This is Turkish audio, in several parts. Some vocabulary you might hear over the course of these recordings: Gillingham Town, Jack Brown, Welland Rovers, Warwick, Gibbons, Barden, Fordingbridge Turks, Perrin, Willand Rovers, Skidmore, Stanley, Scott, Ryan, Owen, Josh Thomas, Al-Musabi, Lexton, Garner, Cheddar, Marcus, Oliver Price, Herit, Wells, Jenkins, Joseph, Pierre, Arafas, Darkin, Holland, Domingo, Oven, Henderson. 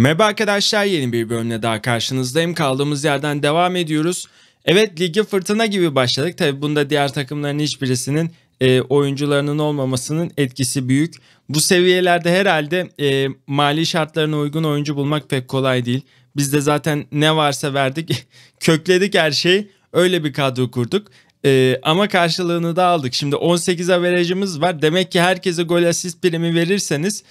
Merhaba arkadaşlar, yeni bir bölümle daha karşınızdayım. Kaldığımız yerden devam ediyoruz. Evet, ligi fırtına gibi başladık. Tabi bunda diğer takımların hiçbirisinin oyuncularının olmamasının etkisi büyük. Bu seviyelerde herhalde mali şartlarına uygun oyuncu bulmak pek kolay değil. Biz de zaten ne varsa verdik, kökledik her şeyi. Öyle bir kadro kurduk. Ama karşılığını da aldık. Şimdi 18 averajımız var. Demek ki herkese gol asist primi verirseniz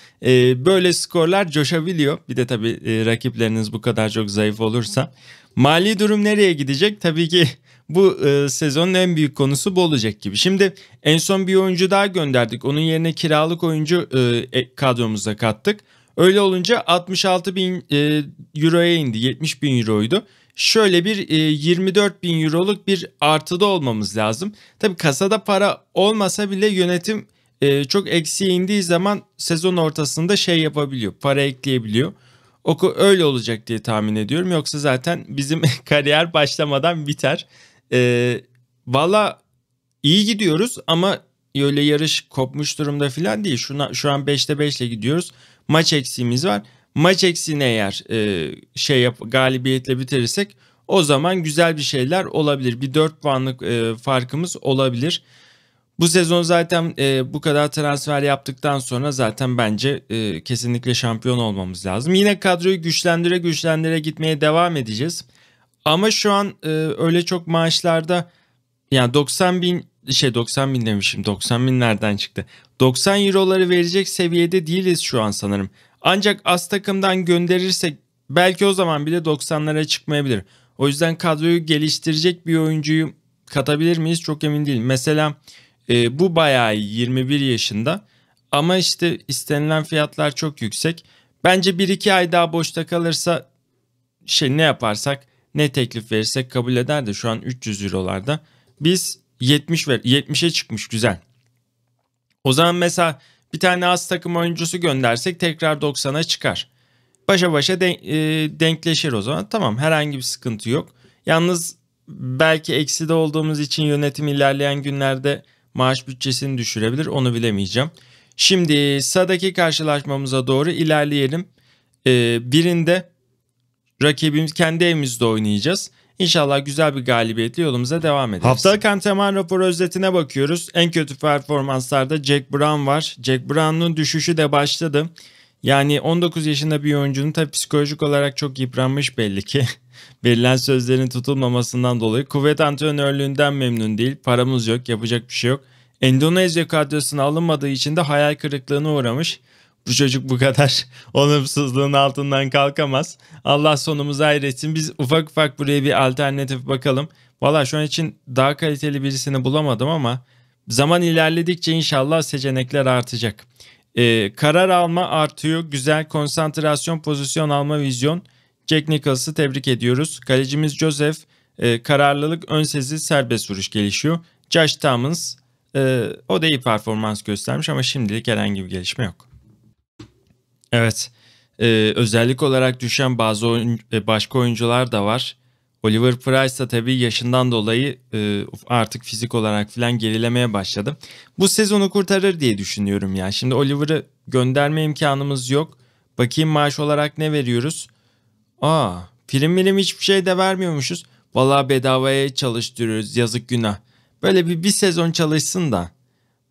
böyle skorlar coşabiliyor. Bir de tabii rakipleriniz bu kadar çok zayıf olursa. Mali durum nereye gidecek? Tabii ki bu sezonun en büyük konusu bu olacak gibi. Şimdi en son bir oyuncu daha gönderdik. Onun yerine kiralık oyuncu kadromuza kattık. Öyle olunca 66.000 euroya indi. 70.000 euroydu. Şöyle bir 24.000 euroluk bir artıda olmamız lazım. Tabii kasada para olmasa bile yönetim çok eksiye indiği zaman sezon ortasında şey yapabiliyor. Para ekleyebiliyor. Öyle olacak diye tahmin ediyorum. Yoksa zaten bizim kariyer başlamadan biter. Valla iyi gidiyoruz ama öyle yarış kopmuş durumda falan değil. Şu an 5'te 5 ile gidiyoruz. Maç eksiğimiz var. Maç eksiğini eğer galibiyetle bitirirsek o zaman güzel bir şeyler olabilir. Bir 4 puanlık farkımız olabilir. Bu sezon zaten bu kadar transfer yaptıktan sonra zaten bence kesinlikle şampiyon olmamız lazım. Yine kadroyu güçlendire gitmeye devam edeceğiz. Ama şu an öyle çok maaşlarda, yani 90 euroları verecek seviyede değiliz şu an sanırım. Ancak az takımdan gönderirsek belki o zaman bile 90'lara çıkmayabilir. O yüzden kadroyu geliştirecek bir oyuncuyu katabilir miyiz? Çok emin değilim. Mesela bu bayağı iyi, 21 yaşında. Ama işte istenilen fiyatlar çok yüksek. Bence 1-2 ay daha boşta kalırsa ne yaparsak, ne teklif verirsek kabul eder de şu an 300 eurolarda. Biz 70'e çıkmış, güzel. O zaman mesela bir tane az takım oyuncusu göndersek tekrar 90'a çıkar. Başa başa denkleşir o zaman. Tamam, herhangi bir sıkıntı yok. Yalnız belki ekside olduğumuz için yönetim ilerleyen günlerde maaş bütçesini düşürebilir. Onu bilemeyeceğim. Şimdi sıradaki karşılaşmamıza doğru ilerleyelim. Birinde rakibimiz kendi evimizde oynayacağız. İnşallah güzel bir galibiyetle yolumuza devam ederiz. Haftalık antrenman raporu özetine bakıyoruz. En kötü performanslarda Jack Brown var. Jack Brown'un düşüşü de başladı. Yani 19 yaşında bir oyuncunun tabii psikolojik olarak çok yıpranmış belli ki. Verilen sözlerin tutulmamasından dolayı. Kuvvet antrenörlüğünden memnun değil. Paramız yok, yapacak bir şey yok. Endonezya kadrosuna alınmadığı için de hayal kırıklığına uğramış. Bu çocuk bu kadar olumsuzluğun altından kalkamaz. Allah sonumuzu hayretsin. Biz ufak ufak buraya bir alternatif bakalım. Valla şu an için daha kaliteli birisini bulamadım ama zaman ilerledikçe inşallah seçenekler artacak. Karar alma artıyor. Güzel konsantrasyon, pozisyon alma, vizyon. Jack Nichols'ı tebrik ediyoruz. Kalecimiz Joseph. Kararlılık, ön sezi, serbest vuruş gelişiyor. Josh Thomas. O da iyi performans göstermiş ama şimdilik herhangi bir gelişme yok. Evet, özellik olarak düşen bazı başka oyuncular da var. Oliver Price da tabii yaşından dolayı artık fizik olarak falan gerilemeye başladı. Bu sezonu kurtarır diye düşünüyorum ya. Şimdi Oliver'ı gönderme imkanımız yok. Bakayım maaş olarak ne veriyoruz? Prim hiçbir şey de vermiyormuşuz. Vallahi bedavaya çalıştırıyoruz, yazık günah. Böyle bir sezon çalışsın da.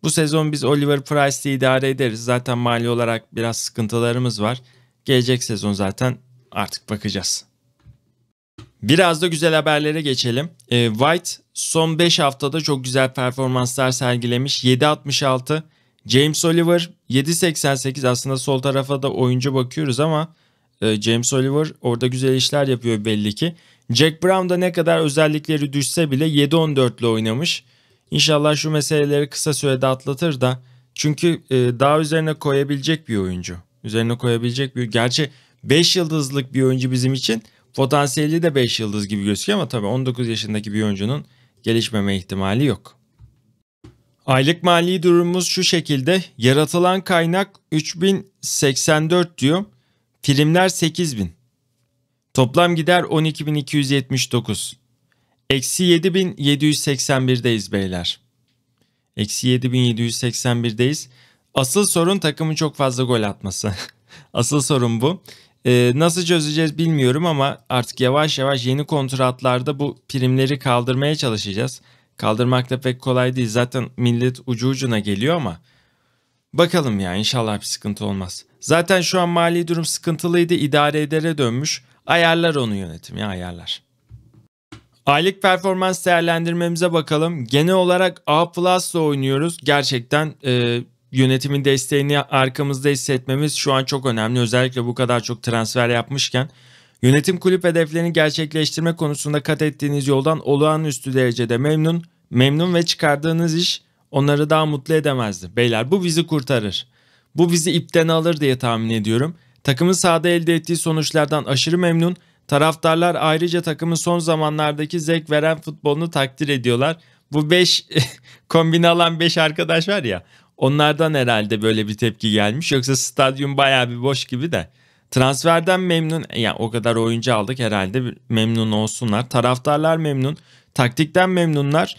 Bu sezon biz Oliver Price'le idare ederiz. Zaten mali olarak biraz sıkıntılarımız var. Gelecek sezon zaten artık bakacağız. Biraz da güzel haberlere geçelim. White son 5 haftada çok güzel performanslar sergilemiş. 7.66. James Oliver 7.88. Aslında sol tarafa da oyuncu bakıyoruz ama James Oliver orada güzel işler yapıyor belli ki. Jack Brown da ne kadar özellikleri düşse bile 7.14'le oynamış. İnşallah şu meseleleri kısa sürede atlatır da. Çünkü daha üzerine koyabilecek bir oyuncu. Gerçi 5 yıldızlık bir oyuncu bizim için. Potansiyeli de 5 yıldız gibi gözüküyor ama tabii 19 yaşındaki bir oyuncunun gelişmeme ihtimali yok. Aylık mali durumumuz şu şekilde. Yaratılan kaynak 3084 diyor. Primler 8000. Toplam gider 12279. Eksi 7781'deyiz beyler. Eksi 7781'deyiz. Asıl sorun takımın çok fazla gol atması. Asıl sorun bu. Nasıl çözeceğiz bilmiyorum ama artık yavaş yavaş yeni kontratlarda bu primleri kaldırmaya çalışacağız. Kaldırmak da pek kolay değil. Zaten millet ucu ucuna geliyor ama bakalım ya, inşallah bir sıkıntı olmaz. Zaten şu an mali durum sıkıntılıydı, idare edere dönmüş. Ayarlar onu yönetim ya, ayarlar. Aylık performans değerlendirmemize bakalım. Genel olarak A+'la oynuyoruz. Gerçekten yönetimin desteğini arkamızda hissetmemiz şu an çok önemli. Özellikle bu kadar çok transfer yapmışken. Yönetim kulüp hedeflerini gerçekleştirme konusunda kat ettiğiniz yoldan olağanüstü derecede memnun ve çıkardığınız iş onları daha mutlu edemezdi. Beyler bu bizi kurtarır. Bu bizi ipten alır diye tahmin ediyorum. Takımın sahada elde ettiği sonuçlardan aşırı memnun. Taraftarlar ayrıca takımın son zamanlardaki zevk veren futbolunu takdir ediyorlar. Bu 5 kombine alan 5 arkadaş var ya, onlardan herhalde böyle bir tepki gelmiş. Yoksa stadyum bayağı bir boş gibi de. Transferden memnun, yani o kadar oyuncu aldık herhalde memnun olsunlar. Taraftarlar memnun, taktikten memnunlar.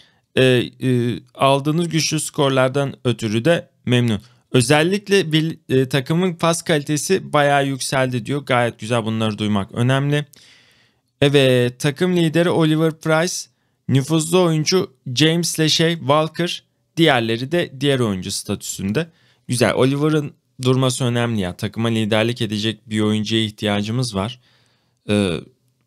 Aldığınız güçlü skorlardan ötürü de memnun. Özellikle bir takımın pas kalitesi bayağı yükseldi diyor. Gayet güzel, bunları duymak önemli. Evet, takım lideri Oliver Price, nüfuzlu oyuncu James'le Walker, diğerleri de diğer oyuncu statüsünde. Güzel, Oliver'ın durması önemli ya. Takıma liderlik edecek bir oyuncuya ihtiyacımız var.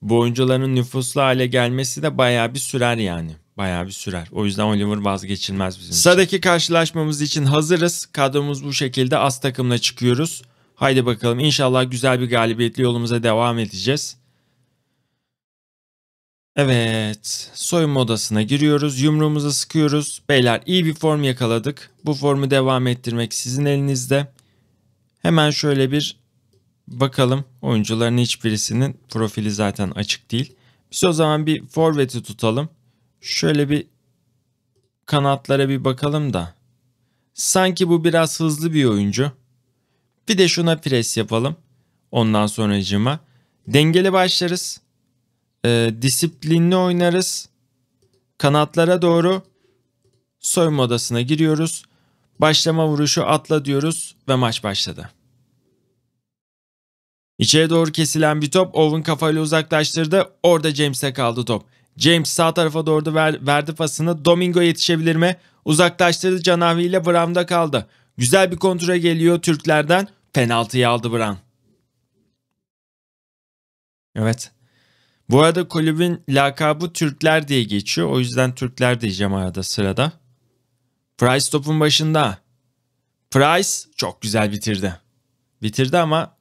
Bu oyuncuların nüfuslu hale gelmesi de bayağı bir sürer yani. Bayağı bir sürer. O yüzden Oliver vazgeçilmez bizim için. Sıradaki karşılaşmamız için hazırız. Kadromuz bu şekilde. Az takımla çıkıyoruz. Haydi bakalım. İnşallah güzel bir galibiyetli yolumuza devam edeceğiz. Evet. Soyunma odasına giriyoruz. Yumruğumuzu sıkıyoruz. Beyler iyi bir form yakaladık. Bu formu devam ettirmek sizin elinizde. Hemen şöyle bir bakalım. Oyuncuların hiçbirisinin profili zaten açık değil. Biz o zaman bir forveti tutalım. Şöyle bir kanatlara bir bakalım da. Sanki bu biraz hızlı bir oyuncu. Bir de şuna pres yapalım. Ondan sonracığıma. Dengeli başlarız. Disiplinli oynarız. Kanatlara doğru soyunma odasına giriyoruz. Başlama vuruşu atla diyoruz ve maç başladı. İçeri doğru kesilen bir top. Owen kafayla uzaklaştırdı. Orada James'e kaldı top. James sağ tarafa doğru verdi pasını. Domingo yetişebilir mi? Uzaklaştırdı Canavi ile Brown'da kaldı. Güzel bir kontra geliyor Türklerden. Penaltıyı aldı Brown. Evet. Bu arada kulübün lakabı Türkler diye geçiyor. O yüzden Türkler diyeceğim arada sırada. Price topun başında. Price çok güzel bitirdi. Bitirdi ama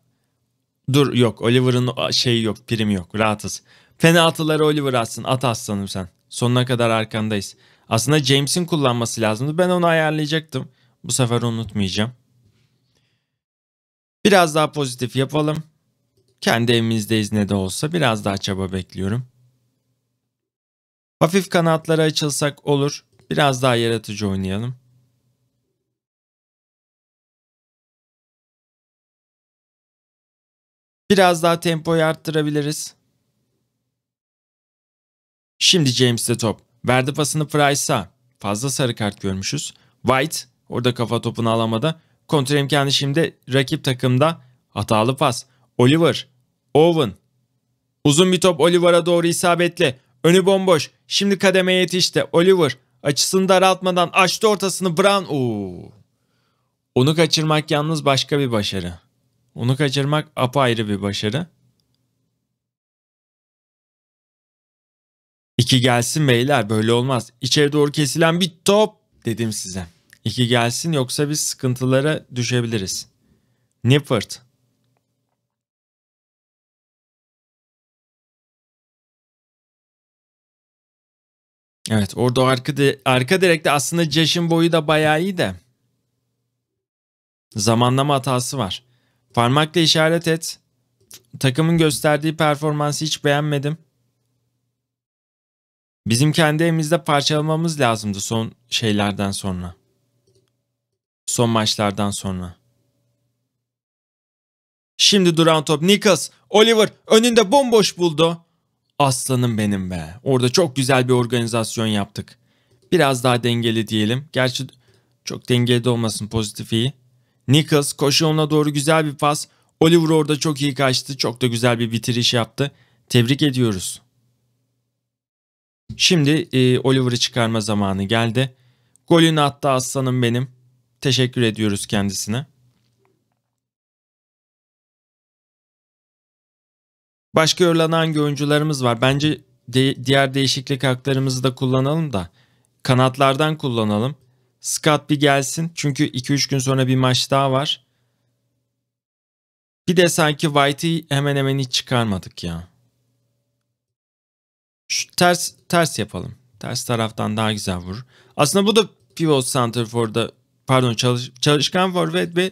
dur, yok Oliver'ın şeyi yok, primi yok, rahatız. Penaltıları Oliver atsın, at aslanım sen. Sonuna kadar arkandayız. Aslında James'in kullanması lazımdı. Ben onu ayarlayacaktım. Bu sefer unutmayacağım. Biraz daha pozitif yapalım. Kendi evimizdeyiz ne de olsa. Biraz daha çaba bekliyorum. Hafif kanatlara açılsak olur. Biraz daha yaratıcı oynayalım. Biraz daha tempoyu arttırabiliriz. Şimdi James'te top. Verdi pasını Price'a. Fazla sarı kart görmüşüz. White orada kafa topunu alamadı. Kontra imkanı şimdi rakip takımda. Hatalı pas. Oliver. Owen. Uzun bir top Oliver'a doğru isabetli. Önü bomboş. Şimdi kademeye yetişti. Oliver açısını daraltmadan açtı ortasını. Brown. Oo. Onu kaçırmak yalnız başka bir başarı. Onu kaçırmak apayrı bir başarı. İki gelsin beyler, böyle olmaz. İçeri doğru kesilen bir top dedim size. İki gelsin, yoksa biz sıkıntılara düşebiliriz. Nippert. Evet orada arka direkte aslında Josh'ın boyu da bayağı iyi de. Zamanlama hatası var. Parmakla işaret et. Takımın gösterdiği performansı hiç beğenmedim. Bizim kendi evimizde parçalamamız lazımdı son şeylerden sonra. Son maçlardan sonra. Şimdi duran top Nichols. Oliver önünde bomboş buldu. Aslanım benim be. Orada çok güzel bir organizasyon yaptık. Biraz daha dengeli diyelim. Gerçi çok dengeli de olmasın, pozitif iyi. Nichols koşu yoluna doğru güzel bir pas. Oliver orada çok iyi kaçtı. Çok da güzel bir bitiriş yaptı. Tebrik ediyoruz. Şimdi Oliver'ı çıkarma zamanı geldi. Golünü attı aslanım benim. Teşekkür ediyoruz kendisine. Başka yorulan hangi oyuncularımız var? Bence diğer değişiklik haklarımızı da kullanalım da kanatlardan kullanalım. Scott bir gelsin. Çünkü 2-3 gün sonra bir maç daha var. Bir de sanki White'i hemen hemen hiç çıkarmadık ya. Şu ters yapalım. Ters taraftan daha güzel vurur. Aslında bu da pivot center for'da pardon çalışkan forvet ve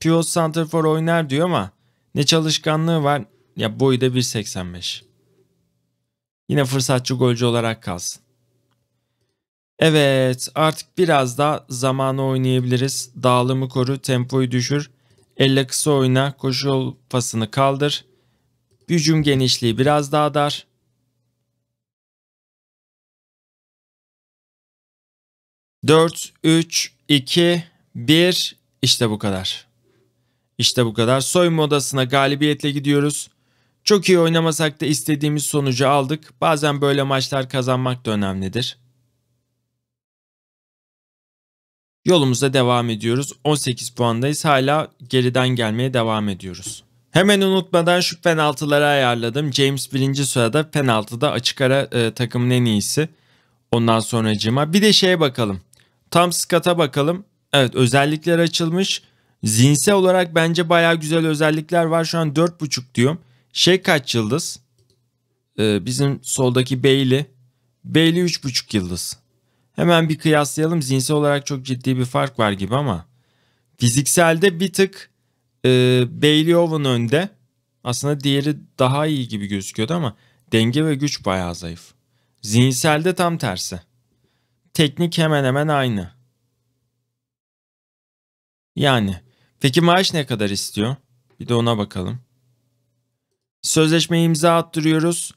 pivot center for oynar diyor ama ne çalışkanlığı var. Ya boyu da 1.85. Yine fırsatçı golcü olarak kalsın. Evet, artık biraz daha zamanı oynayabiliriz. Dağılımı koru, tempoyu düşür. Elle kısa oyna, koşu yol pasını kaldır. Hücum genişliği biraz daha dar. Dört, üç, iki, bir. İşte bu kadar. İşte bu kadar. Soyunma odasına galibiyetle gidiyoruz. Çok iyi oynamasak da istediğimiz sonucu aldık. Bazen böyle maçlar kazanmak da önemlidir. Yolumuza devam ediyoruz. 18 puandayız. Hala geriden gelmeye devam ediyoruz. Hemen unutmadan şu penaltıları ayarladım. James 1. sırada penaltıda açık ara takımın en iyisi. Ondan sonracığıma. Bir de şeye bakalım. Tam Scott'a bakalım. Evet, özellikler açılmış. Zihinsel olarak bence bayağı güzel özellikler var. Şu an 4.5 diyorum. Şey kaç yıldız? Bizim soldaki Bailey. Bailey 3.5 yıldız. Hemen bir kıyaslayalım. Zihinsel olarak çok ciddi bir fark var gibi ama fizikselde bir tık Bailey Oven önde. Aslında diğeri daha iyi gibi gözüküyordu ama denge ve güç bayağı zayıf. Zihinselde tam tersi. Teknik hemen hemen aynı. Yani peki maaş ne kadar istiyor? Bir de ona bakalım. Sözleşmeyi imza attırıyoruz.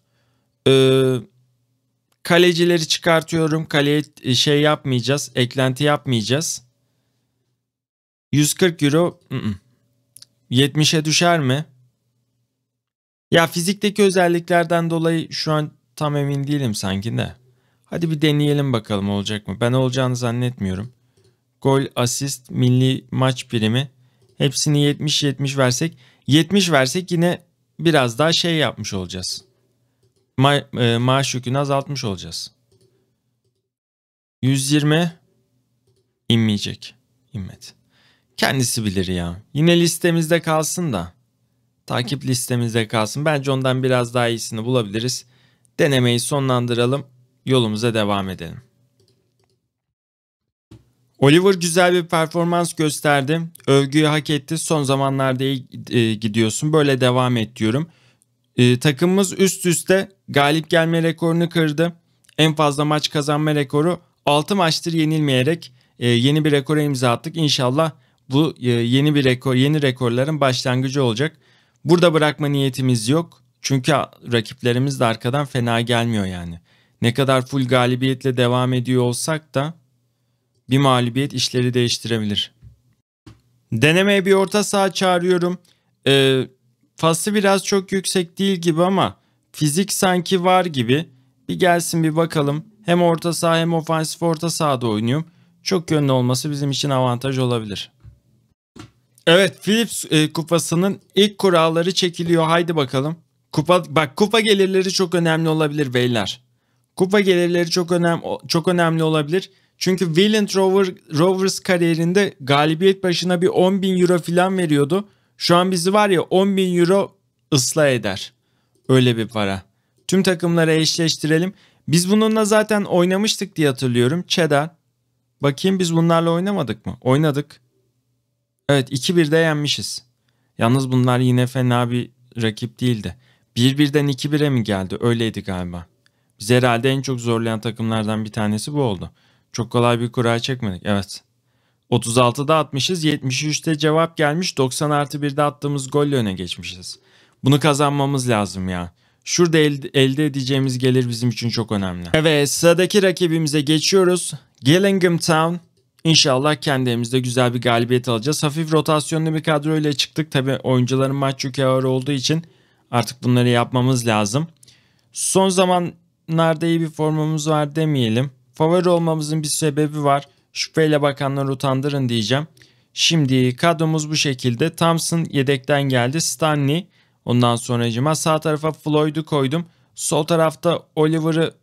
Kalecileri çıkartıyorum. Kaleye şey yapmayacağız. Eklenti yapmayacağız. 140 euro. 70'e düşer mi? Ya fizikteki özelliklerden dolayı şu an tam emin değilim sanki de. Hadi bir deneyelim bakalım olacak mı? Ben olacağını zannetmiyorum. Gol, asist, milli maç birimi. Hepsini 70-70 versek. 70 versek yine biraz daha şey yapmış olacağız. Maaş yükünü azaltmış olacağız. 120 inmeyecek. İnmedi. Kendisi bilir ya. Yine listemizde kalsın da. Takip listemizde kalsın. Bence ondan biraz daha iyisini bulabiliriz. Denemeyi sonlandıralım. Yolumuza devam edelim. Oliver güzel bir performans gösterdi. Övgüyü hak etti. Son zamanlarda iyi gidiyorsun. Böyle devam et diyorum. Takımımız üst üste galip gelme rekorunu kırdı. En fazla maç kazanma rekoru 6 maçtır yenilmeyerek yeni bir rekora imza attık. İnşallah bu yeni rekorların başlangıcı olacak. Burada bırakma niyetimiz yok. Çünkü rakiplerimiz de arkadan fena gelmiyor yani. Ne kadar full galibiyetle devam ediyor olsak da bir mağlubiyet işleri değiştirebilir. Denemeye bir orta saha çağırıyorum. Fası biraz çok yüksek değil gibi ama fizik sanki var gibi. Bir gelsin bir bakalım. Hem orta saha hem ofansif orta sahada oynuyorum. Çok yönlü olması bizim için avantaj olabilir. Evet, Philips kupasının ilk kuralları çekiliyor. Haydi bakalım. Kupa gelirleri çok önemli olabilir beyler. Kupa gelirleri çok önemli olabilir. Çünkü Willand Rovers kariyerinde galibiyet başına bir 10.000 euro falan veriyordu. Şu an bizi var ya 10.000 euro ıslah eder. Öyle bir para. Tüm takımlara eşleştirelim. Biz bununla zaten oynamıştık diye hatırlıyorum. Cheddar. Bakayım biz bunlarla oynamadık mı? Oynadık. Evet 2-1'de yenmişiz. Yalnız bunlar yine fena bir rakip değildi. 1-1'den 2-1'e mi geldi? Öyleydi galiba. Bizi herhalde en çok zorlayan takımlardan bir tanesi bu oldu. Çok kolay bir kura çekmedik. Evet. 36'da atmışız. 73'te cevap gelmiş. 90+1'de attığımız golle öne geçmişiz. Bunu kazanmamız lazım ya. Şurada elde edeceğimiz gelir bizim için çok önemli. Evet, sıradaki rakibimize geçiyoruz. Gillingham Town. İnşallah kendi evimizde güzel bir galibiyet alacağız. Hafif rotasyonlu bir kadroyla çıktık. Tabii oyuncuların maç yükü ağır olduğu için artık bunları yapmamız lazım. Son zamanlarda iyi bir formumuz var demeyelim. Favori olmamızın bir sebebi var. Şüpheyle bakanları utandırın diyeceğim. Şimdi kadromuz bu şekilde. Thompson yedekten geldi. Stanley. Ondan sonracıma sağ tarafa Floyd'u koydum. Sol tarafta Oliver'ı,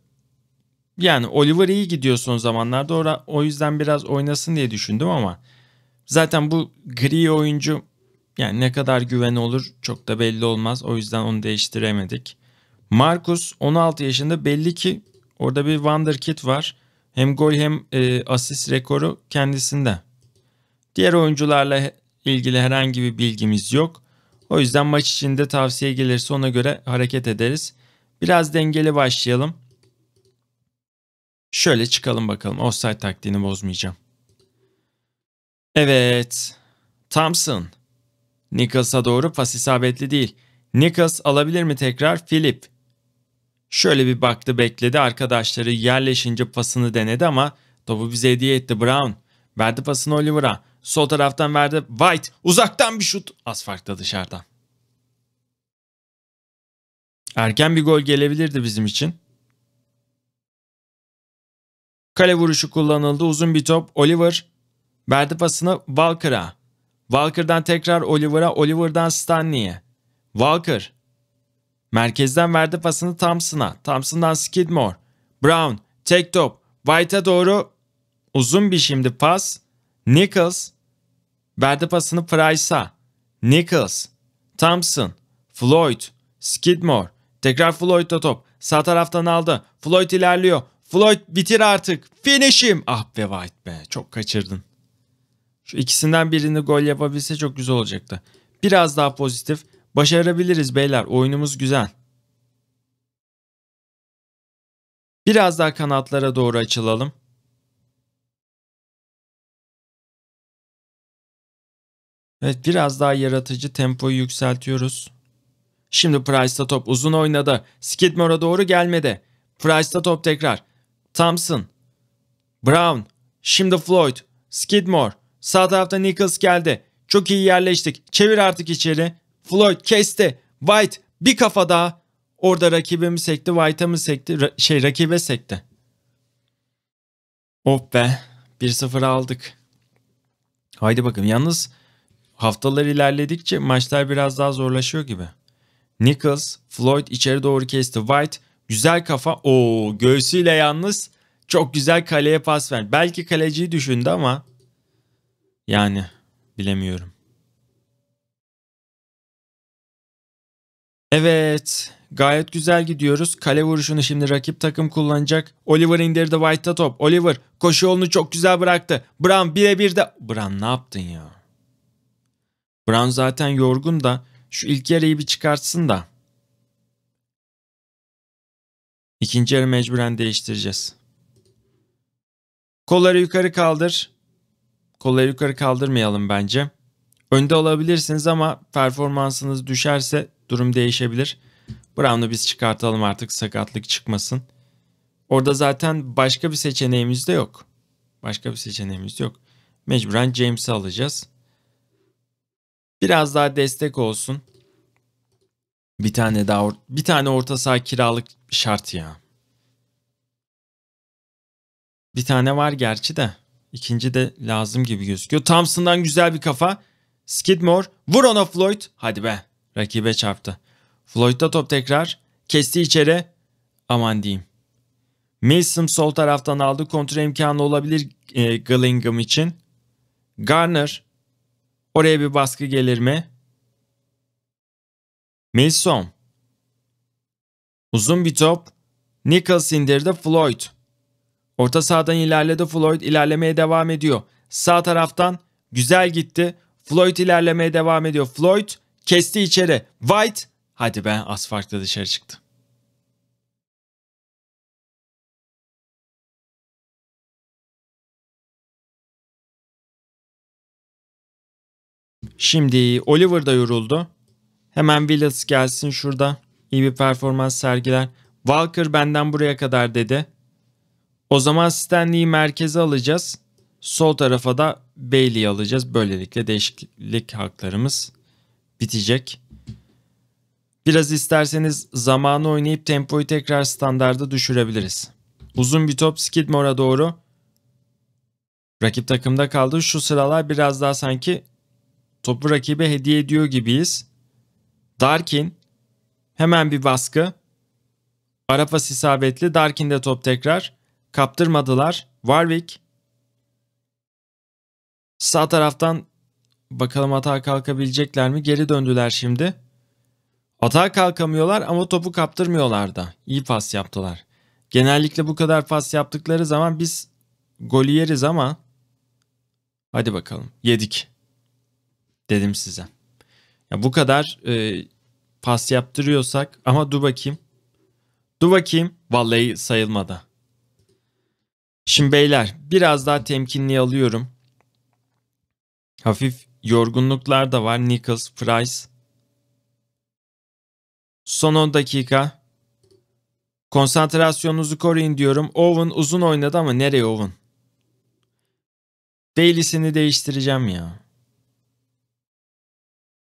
yani Oliver iyi gidiyor son zamanlarda. O yüzden biraz oynasın diye düşündüm ama zaten bu gri oyuncu, yani ne kadar güven olur çok da belli olmaz. O yüzden onu değiştiremedik. Marcus 16 yaşında, belli ki orada bir wonderkid var. Hem gol hem asist rekoru kendisinde. Diğer oyuncularla ilgili herhangi bir bilgimiz yok. O yüzden maç içinde tavsiye gelirse ona göre hareket ederiz. Biraz dengeli başlayalım. Şöyle çıkalım bakalım. Offside taktiğini bozmayacağım. Evet. Thompson. Nichols'a doğru pas isabetli değil. Nichols alabilir mi tekrar? Philip. Şöyle bir baktı, bekledi. Arkadaşları yerleşince pasını denedi ama topu bize hediye etti Brown. Verdi pasını Oliver'a. Sol taraftan verdi. White. Uzaktan bir şut. Az farkla dışarıdan. Erken bir gol gelebilirdi bizim için. Kale vuruşu kullanıldı. Uzun bir top. Oliver verdi pasını Walker'a. Walker'dan tekrar Oliver'a. Oliver'dan Stanley'e. Walker. Merkezden verdi pasını Thompson'a. Thompson'dan Skidmore. Brown. Tek top. White'a doğru. Uzun bir şimdi pas. Nichols. Verdi pasını Price'a. Nichols. Thompson. Floyd. Skidmore. Tekrar Floyd'da top. Sağ taraftan aldı. Floyd ilerliyor. Floyd bitir artık. Finish'im. Ah be White be. Çok kaçırdın. Şu ikisinden birini gol yapabilse çok güzel olacaktı. Biraz daha pozitif. Başarabiliriz beyler. Oyunumuz güzel. Biraz daha kanatlara doğru açılalım. Evet, biraz daha yaratıcı, tempoyu yükseltiyoruz. Şimdi Price'da top, uzun oynadı. Skidmore'a doğru gelmedi. Price'da top tekrar. Thompson. Brown. Şimdi Floyd. Skidmore. Sağ tarafta Nichols geldi. Çok iyi yerleştik. Çevir artık içeri. Floyd kesti. White bir kafa daha. Orada rakibe mi sekti, White'a mı sekti? Rakibe sekti. Oh be. 1-0 aldık. Haydi bakın. Yalnız haftalar ilerledikçe maçlar biraz daha zorlaşıyor gibi. Nichols, Floyd içeri doğru kesti. White güzel kafa. Oo, göğsüyle yalnız çok güzel kaleye pas verdi. Belki kaleciyi düşündü ama yani bilemiyorum. Evet, gayet güzel gidiyoruz. Kale vuruşunu şimdi rakip takım kullanacak. Oliver indirdi White'da top. Oliver koşu yolunu çok güzel bıraktı. Brown birebir de... Brown ne yaptın ya? Brown zaten yorgun da şu ilk yarıyı bir çıkartsın da. İkinci yarı mecburen değiştireceğiz. Kolları yukarı kaldır. Kolları yukarı kaldırmayalım bence. Önde olabilirsiniz ama performansınız düşerse durum değişebilir. Brown'u biz çıkartalım artık, sakatlık çıkmasın. Orada zaten başka bir seçeneğimiz de yok. Mecburen James'i alacağız. Biraz daha destek olsun. Bir tane orta saha kiralık şart ya. Bir tane var gerçi de. İkinci de lazım gibi gözüküyor. Thompson'dan güzel bir kafa. Skidmore. Vur ona Floyd. Hadi be. Rakibe çarptı. Floyd'da top tekrar. Kesti içeri. Aman diyeyim. Milson sol taraftan aldı. Kontra imkanı olabilir Gillingham için. Garner. Oraya bir baskı gelir mi? Milson. Uzun bir top. Nichols indirdi Floyd. Orta sahadan ilerledi Floyd. İlerlemeye devam ediyor. Sağ taraftan güzel gitti. Floyd ilerlemeye devam ediyor. Floyd kesti içeri. White. Hadi be, az farkla dışarı çıktı. Şimdi Oliver da yoruldu. Hemen Willetts gelsin şurada. İyi bir performans sergiler. Walker benden buraya kadar dedi. O zaman Stanley'i merkeze alacağız. Sol tarafa da Bailey'i alacağız. Böylelikle değişiklik haklarımız bitecek. Biraz isterseniz zamanı oynayıp tempoyu tekrar standarda düşürebiliriz. Uzun bir top Skidmore'a doğru. Rakip takımda kaldı. Şu sıralar biraz daha sanki topu rakibe hediye ediyor gibiyiz. Darkin. Hemen bir baskı. Arafas isabetli. Darkin'de top tekrar. Kaptırmadılar. Warwick. Sağ taraftan bakalım atağa kalkabilecekler mi? Geri döndüler şimdi. Atağa kalkamıyorlar ama topu kaptırmıyorlar da. İyi pas yaptılar. Genellikle bu kadar pas yaptıkları zaman biz golü yeriz ama hadi bakalım yedik. Dedim size. Ya bu kadar pas yaptırıyorsak ama dur bakayım. Dur bakayım. Vallahi sayılmadı. Şimdi beyler biraz daha temkinli alıyorum. Hafif yorgunluklar da var. Nichols, Price. Son 10 dakika. Konsantrasyonunuzu koruyun diyorum. Owen uzun oynadı ama nereye Owen? Bailey'sini değiştireceğim ya.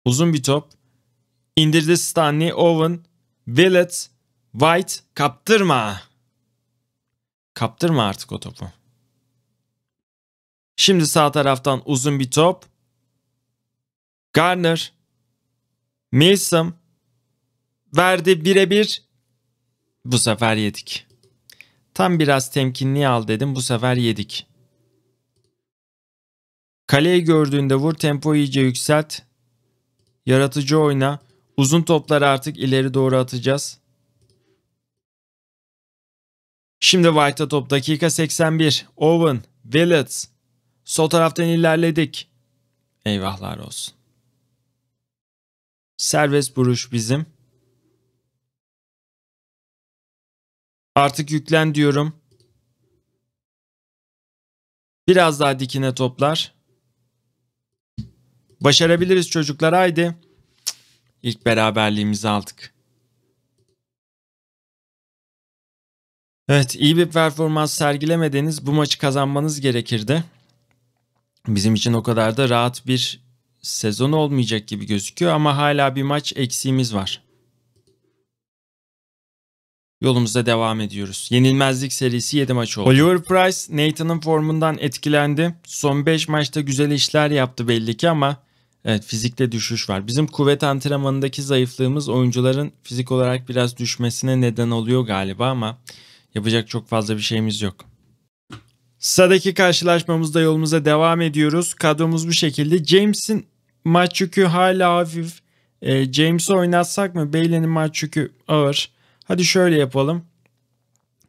Uzun bir top. İndirdi Stanley, Owen, Willetts, White. Kaptırma. Kaptırma artık o topu. Şimdi sağ taraftan uzun bir top. Garner. Milson. Verdi birebir. Bu sefer yedik. Tam biraz temkinli al dedim. Bu sefer yedik. Kaleyi gördüğünde vur. Tempoyu iyice yükselt. Yaratıcı oyna. Uzun topları artık ileri doğru atacağız. Şimdi White'a top. Dakika 81. Owen. Willetts. Sol taraftan ilerledik. Eyvahlar olsun. Serbest vuruş bizim. Artık yüklen diyorum. Biraz daha dikine toplar. Başarabiliriz çocuklar haydi. İlk beraberliğimizi aldık. Evet, iyi bir performans sergilemediniz. Bu maçı kazanmanız gerekirdi. Bizim için o kadar da rahat bir sezon olmayacak gibi gözüküyor ama hala bir maç eksiğimiz var. Yolumuza devam ediyoruz. Yenilmezlik serisi 7 maç oldu. Oliver Price Nathan'ın formundan etkilendi. Son 5 maçta güzel işler yaptı belli ki ama evet, fizikte düşüş var. Bizim kuvvet antrenmanındaki zayıflığımız oyuncuların fizik olarak biraz düşmesine neden oluyor galiba ama yapacak çok fazla bir şeyimiz yok. Sıradaki karşılaşmamızda yolumuza devam ediyoruz. Kadromuz bu şekilde. James'in maç yükü hala hafif. James'i oynatsak mı? Bailey'nin maç yükü ağır. Hadi şöyle yapalım.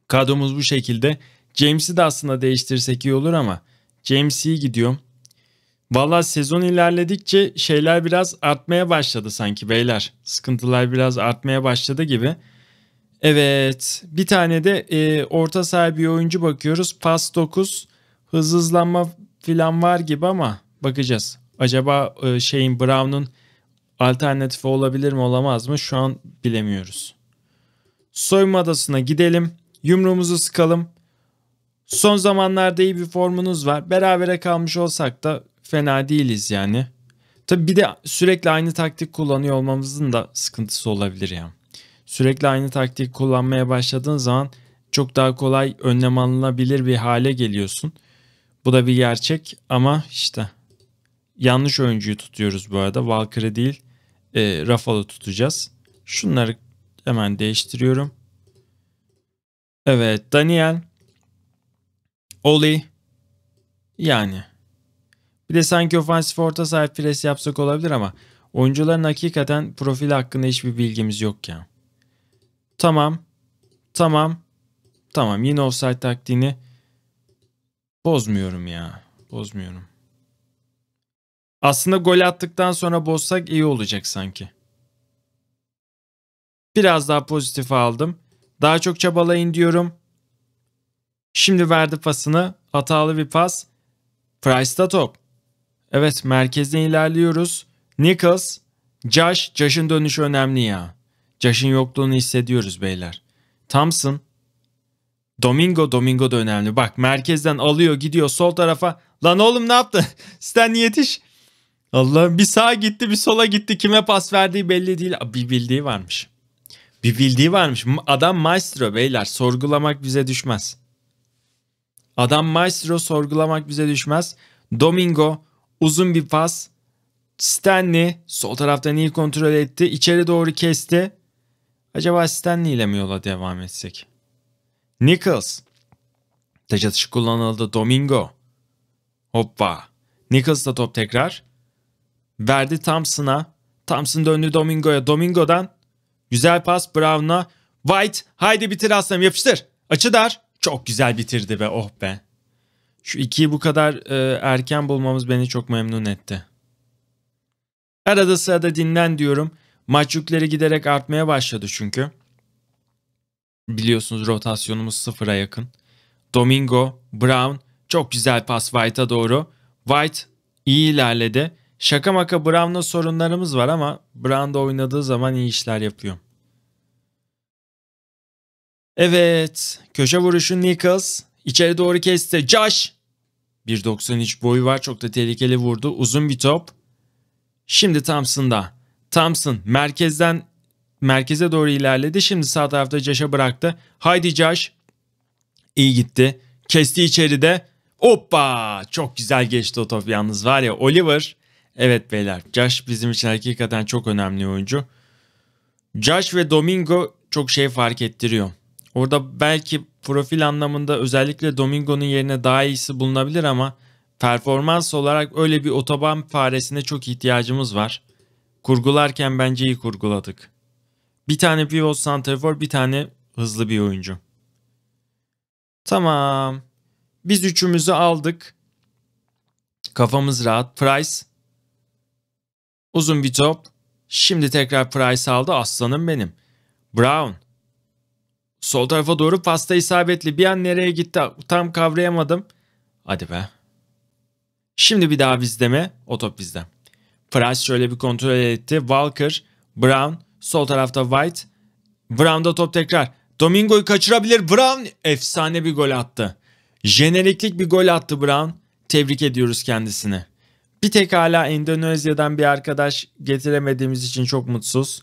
Kadromuz bu şekilde. James'i de aslında değiştirsek iyi olur ama James iyi gidiyor. Valla sezon ilerledikçe şeyler biraz artmaya başladı sanki beyler. Sıkıntılar biraz artmaya başladı gibi. Evet, bir tane de orta saha bir oyuncu bakıyoruz. Pas 9, hızlanma filan var gibi ama bakacağız. Acaba Brown'un alternatifi olabilir mi olamaz mı şu an bilemiyoruz. Soyunma odasına gidelim. Yumruğumuzu sıkalım. Son zamanlarda iyi bir formunuz var. Berabere kalmış olsak da fena değiliz yani. Tabi bir de sürekli aynı taktik kullanıyor olmamızın da sıkıntısı olabilir yani. Sürekli aynı taktiği kullanmaya başladığın zaman çok daha kolay önlem alınabilir bir hale geliyorsun. Bu da bir gerçek ama işte yanlış oyuncuyu tutuyoruz bu arada. Walker'ı değil Rafal'ı tutacağız. Şunları hemen değiştiriyorum. Evet, Daniel. Oli. Yani. Bir de sanki ofansif orta saha pres yapsak olabilir ama oyuncuların hakikaten profili hakkında hiçbir bilgimiz yok ya. Tamam. Yine offside taktiğini bozmuyorum ya. Bozmuyorum. Aslında gol attıktan sonra bozsak iyi olacak sanki. Biraz daha pozitif aldım. Daha çok çabalayın diyorum. Şimdi verdi pasını. Hatalı bir pas. Price'da top. Evet, merkezden ilerliyoruz. Nichols. Josh. Josh'ın dönüşü önemli ya. Josh'ın yokluğunu hissediyoruz beyler. Thompson. Domingo da önemli. Bak merkezden alıyor gidiyor sol tarafa. Lan oğlum ne yaptı? Stanley yetiş. Allah'ım bir sağa gitti bir sola gitti. Kime pas verdiği belli değil. Bir bildiği varmış. Bir bildiği varmış. Adam maestro beyler. Sorgulamak bize düşmez. Adam maestro, sorgulamak bize düşmez. Domingo uzun bir pas. Stanley sol taraftan iyi kontrol etti. İçeri doğru kesti. Acaba Stanley ile mi yola devam etsek? Nichols. Taç atışı kullanıldı. Domingo. Hoppa. Nichols da top tekrar. Verdi Thompson'a. Thompson döndü Domingo'ya. Domingo'dan güzel pas Brown'a. White. Haydi bitir aslanım, yapıştır. Açı dar. Çok güzel bitirdi be, oh be. Şu ikiyi bu kadar erken bulmamız beni çok memnun etti. Arada sırada dinlen diyorum. Maç yükleri giderek artmaya başladı çünkü. Biliyorsunuz rotasyonumuz sıfıra yakın. Domingo, Brown. Çok güzel pas White'a doğru. White iyi ilerledi. Şaka maka Brown'la sorunlarımız var ama Brown'da oynadığı zaman iyi işler yapıyor. Evet. Köşe vuruşu Nichols. İçeri doğru kesti. Josh. 1.93 boyu var. Çok da tehlikeli vurdu. Uzun bir top. Şimdi Thompson'da. Thompson merkeze doğru ilerledi. Şimdi sağ tarafta Josh'a bıraktı. Haydi Josh. İyi gitti. Kesti içeride. Hoppa. Çok güzel geçti o top yalnız var ya. Oliver. Evet beyler. Josh bizim için hakikaten çok önemli oyuncu. Josh ve Domingo çok şey fark ettiriyor. Orada belki profil anlamında özellikle Domingo'nun yerine daha iyisi bulunabilir ama performans olarak öyle bir otoban faresine çok ihtiyacımız var. Kurgularken bence iyi kurguladık. Bir tane pivot santrafor, bir tane hızlı bir oyuncu. Tamam. Biz üçümüzü aldık. Kafamız rahat. Price. Uzun bir top. Şimdi tekrar Price aldı. Aslanım benim. Brown. Sol tarafa doğru pasta isabetli. Bir an nereye gitti tam kavrayamadım. Hadi be. Şimdi bir daha bizde mi? O top bizde. Price şöyle bir kontrol etti. Walker, Brown, sol tarafta White. Brown'da top tekrar. Domingo'yu kaçırabilir. Brown efsane bir gol attı. Jeneriklik bir gol attı Brown. Tebrik ediyoruz kendisini. Bir tek hala Endonezya'dan bir arkadaş getiremediğimiz için çok mutsuz.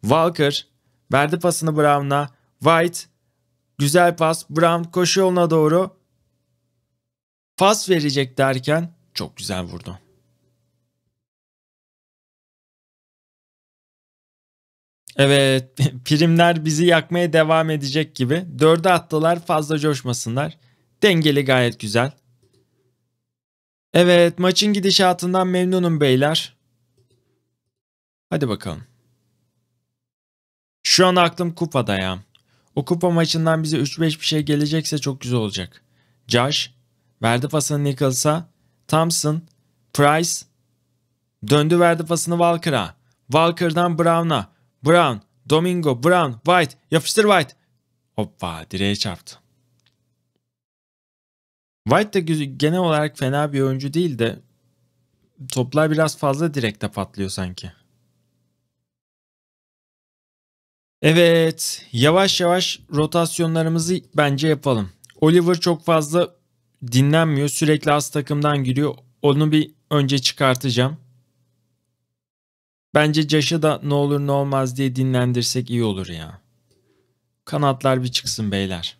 Walker verdi pasını Brown'a. White, güzel pas. Brown koşu yoluna doğru pas verecek derken çok güzel vurdu. Evet, primler bizi yakmaya devam edecek gibi. 4'e attılar, fazla coşmasınlar. Dengeli gayet güzel. Evet, maçın gidişatından memnunum beyler. Hadi bakalım. Şu an aklım kupada ya. O kupa maçından bize 3-5 bir şey gelecekse çok güzel olacak. Josh verdi pasını Nichols'a. Thompson, Price döndü verdi pasını Walker'a. Walker'dan Brown'a. Brown, Domingo, Brown, White. Yapıştır White. Hoppa direğe çarptı. White de genel olarak fena bir oyuncu değil de toplar biraz fazla direkte patlıyor sanki. Evet, yavaş yavaş rotasyonlarımızı bence yapalım. Oliver çok fazla dinlenmiyor. Sürekli az takımdan giriyor. Onu bir önce çıkartacağım. Bence Josh'ı da ne olur ne olmaz diye dinlendirsek iyi olur ya. Kanatlar bir çıksın beyler.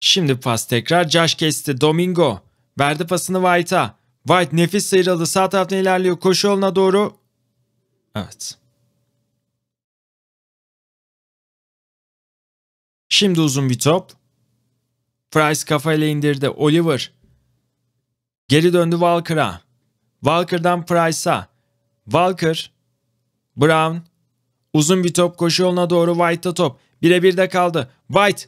Şimdi pas tekrar. Josh kesti. Domingo verdi pasını White'a. White nefis sıyrıldı. Sağ taraftan ilerliyor. Koşu yoluna doğru. Evet. Şimdi uzun bir top. Price kafayla indirdi. Oliver. Geri döndü Walker'a. Walker'dan Price'a. Walker. Brown. Uzun bir top. Koşu yoluna doğru. White'da top. Birebir de kaldı. White.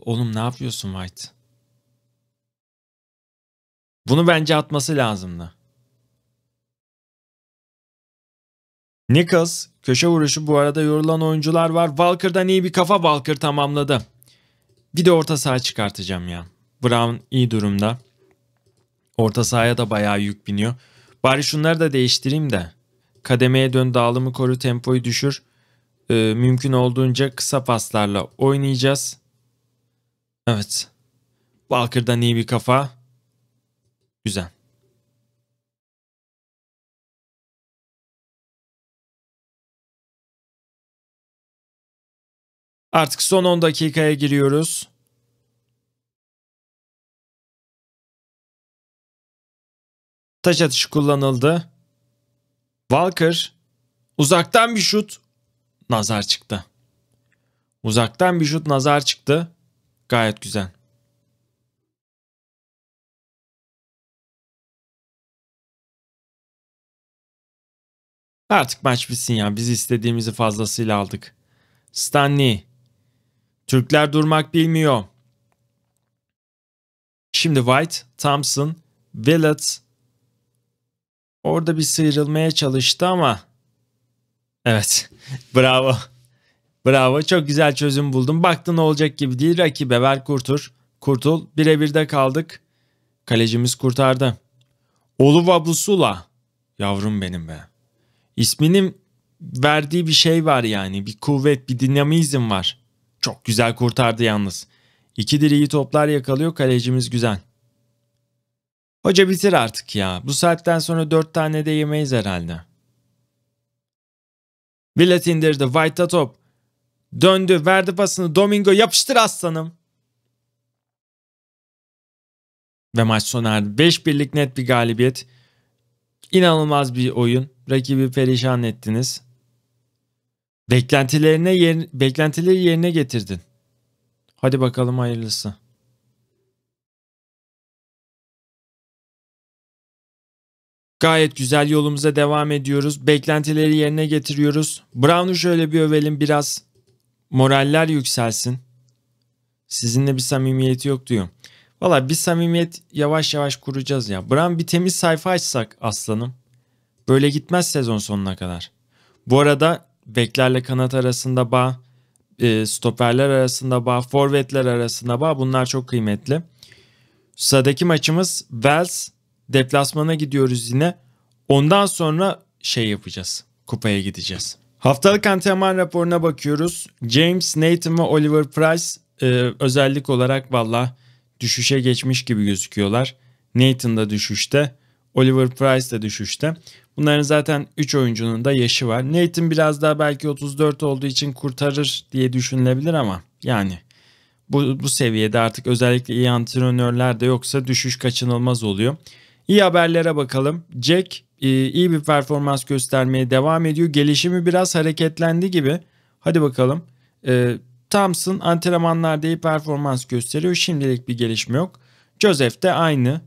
Oğlum ne yapıyorsun White? Bunu bence atması lazımdı. Nichols köşe vuruşu, bu arada yorulan oyuncular var. Walker'dan iyi bir kafa, Walker tamamladı. Bir de orta saha çıkartacağım ya. Brown iyi durumda. Orta sahaya da bayağı yük biniyor. Bari şunları da değiştireyim de. Kademeye dön, dağılımı koru, tempoyu düşür. mümkün olduğunca kısa paslarla oynayacağız. Evet. Walker'dan iyi bir kafa. Güzel. Artık son 10 dakikaya giriyoruz. Taç atışı kullanıldı. Walker uzaktan bir şut, nazar çıktı. Uzaktan bir şut, nazar çıktı. Gayet güzel. Artık maç bitsin ya. Biz istediğimizi fazlasıyla aldık. Stanley. Türkler durmak bilmiyor. Şimdi White, Thompson, Willetts. Orada bir sıyrılmaya çalıştı ama. Evet. Bravo. Bravo. Çok güzel çözüm buldum. Baktın olacak gibi değil. Rakibe ver, kurtul. Birebir de kaldık. Kalecimiz kurtardı. Oluvabusula. Yavrum benim be. İsminin verdiği bir şey var yani. Bir kuvvet, bir dinamizm var. Çok güzel kurtardı yalnız. İki direği toplar yakalıyor. Kalecimiz güzel. Hoca bitir artık ya. Bu saatten sonra 4 tane de yemeyiz herhalde. Willett indirdi. White'a top. Döndü. Verdi pasını. Domingo yapıştır aslanım. Ve maç sona erdi. 5-1'lik net bir galibiyet. İnanılmaz bir oyun. Rakibi perişan ettiniz. Beklentileri yerine getirdin. Hadi bakalım hayırlısı. Gayet güzel yolumuza devam ediyoruz. Beklentileri yerine getiriyoruz. Brown'u şöyle bir övelim biraz. Moraller yükselsin. Sizinle bir samimiyeti yok diyor. Valla bir samimiyet yavaş yavaş kuracağız ya. Brown bir temiz sayfa açsak aslanım. Böyle gitmez sezon sonuna kadar. Bu arada beklerle kanat arasında bağ, stoperler arasında bağ, forvetler arasında bağ. Bunlar çok kıymetli. Sıradaki maçımız Wells. Deplasmana gidiyoruz yine. Ondan sonra şey yapacağız. Kupaya gideceğiz. Haftalık antrenman raporuna bakıyoruz. James, Nathan ve Oliver Price özellik olarak valla düşüşe geçmiş gibi gözüküyorlar. Nathan da düşüşte. Oliver Price de düşüşte. Bunların zaten 3 oyuncunun da yaşı var. Nathan biraz daha belki 34 olduğu için kurtarır diye düşünülebilir ama yani bu seviyede artık özellikle iyi antrenörler de yoksa düşüş kaçınılmaz oluyor. İyi haberlere bakalım. Jack iyi bir performans göstermeye devam ediyor. Gelişimi biraz hareketlendi gibi. Hadi bakalım. Thompson antrenmanlarda iyi performans gösteriyor. Şimdilik bir gelişme yok. Joseph de aynı.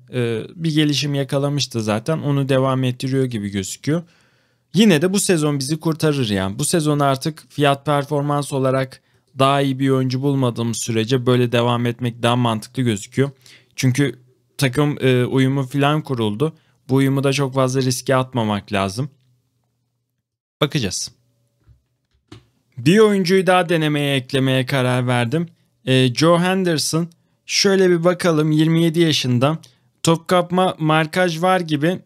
Bir gelişim yakalamıştı zaten. Onu devam ettiriyor gibi gözüküyor. Yine de bu sezon bizi kurtarır yani. Bu sezon artık fiyat performans olarak daha iyi bir oyuncu bulmadığımız sürece böyle devam etmek daha mantıklı gözüküyor. Çünkü takım uyumu falan kuruldu. Bu uyumu da çok fazla riske atmamak lazım. Bakacağız. Bir oyuncuyu daha denemeye eklemeye karar verdim. Joe Henderson. Şöyle bir bakalım, 27 yaşında. Top kapma, markaj var gibi.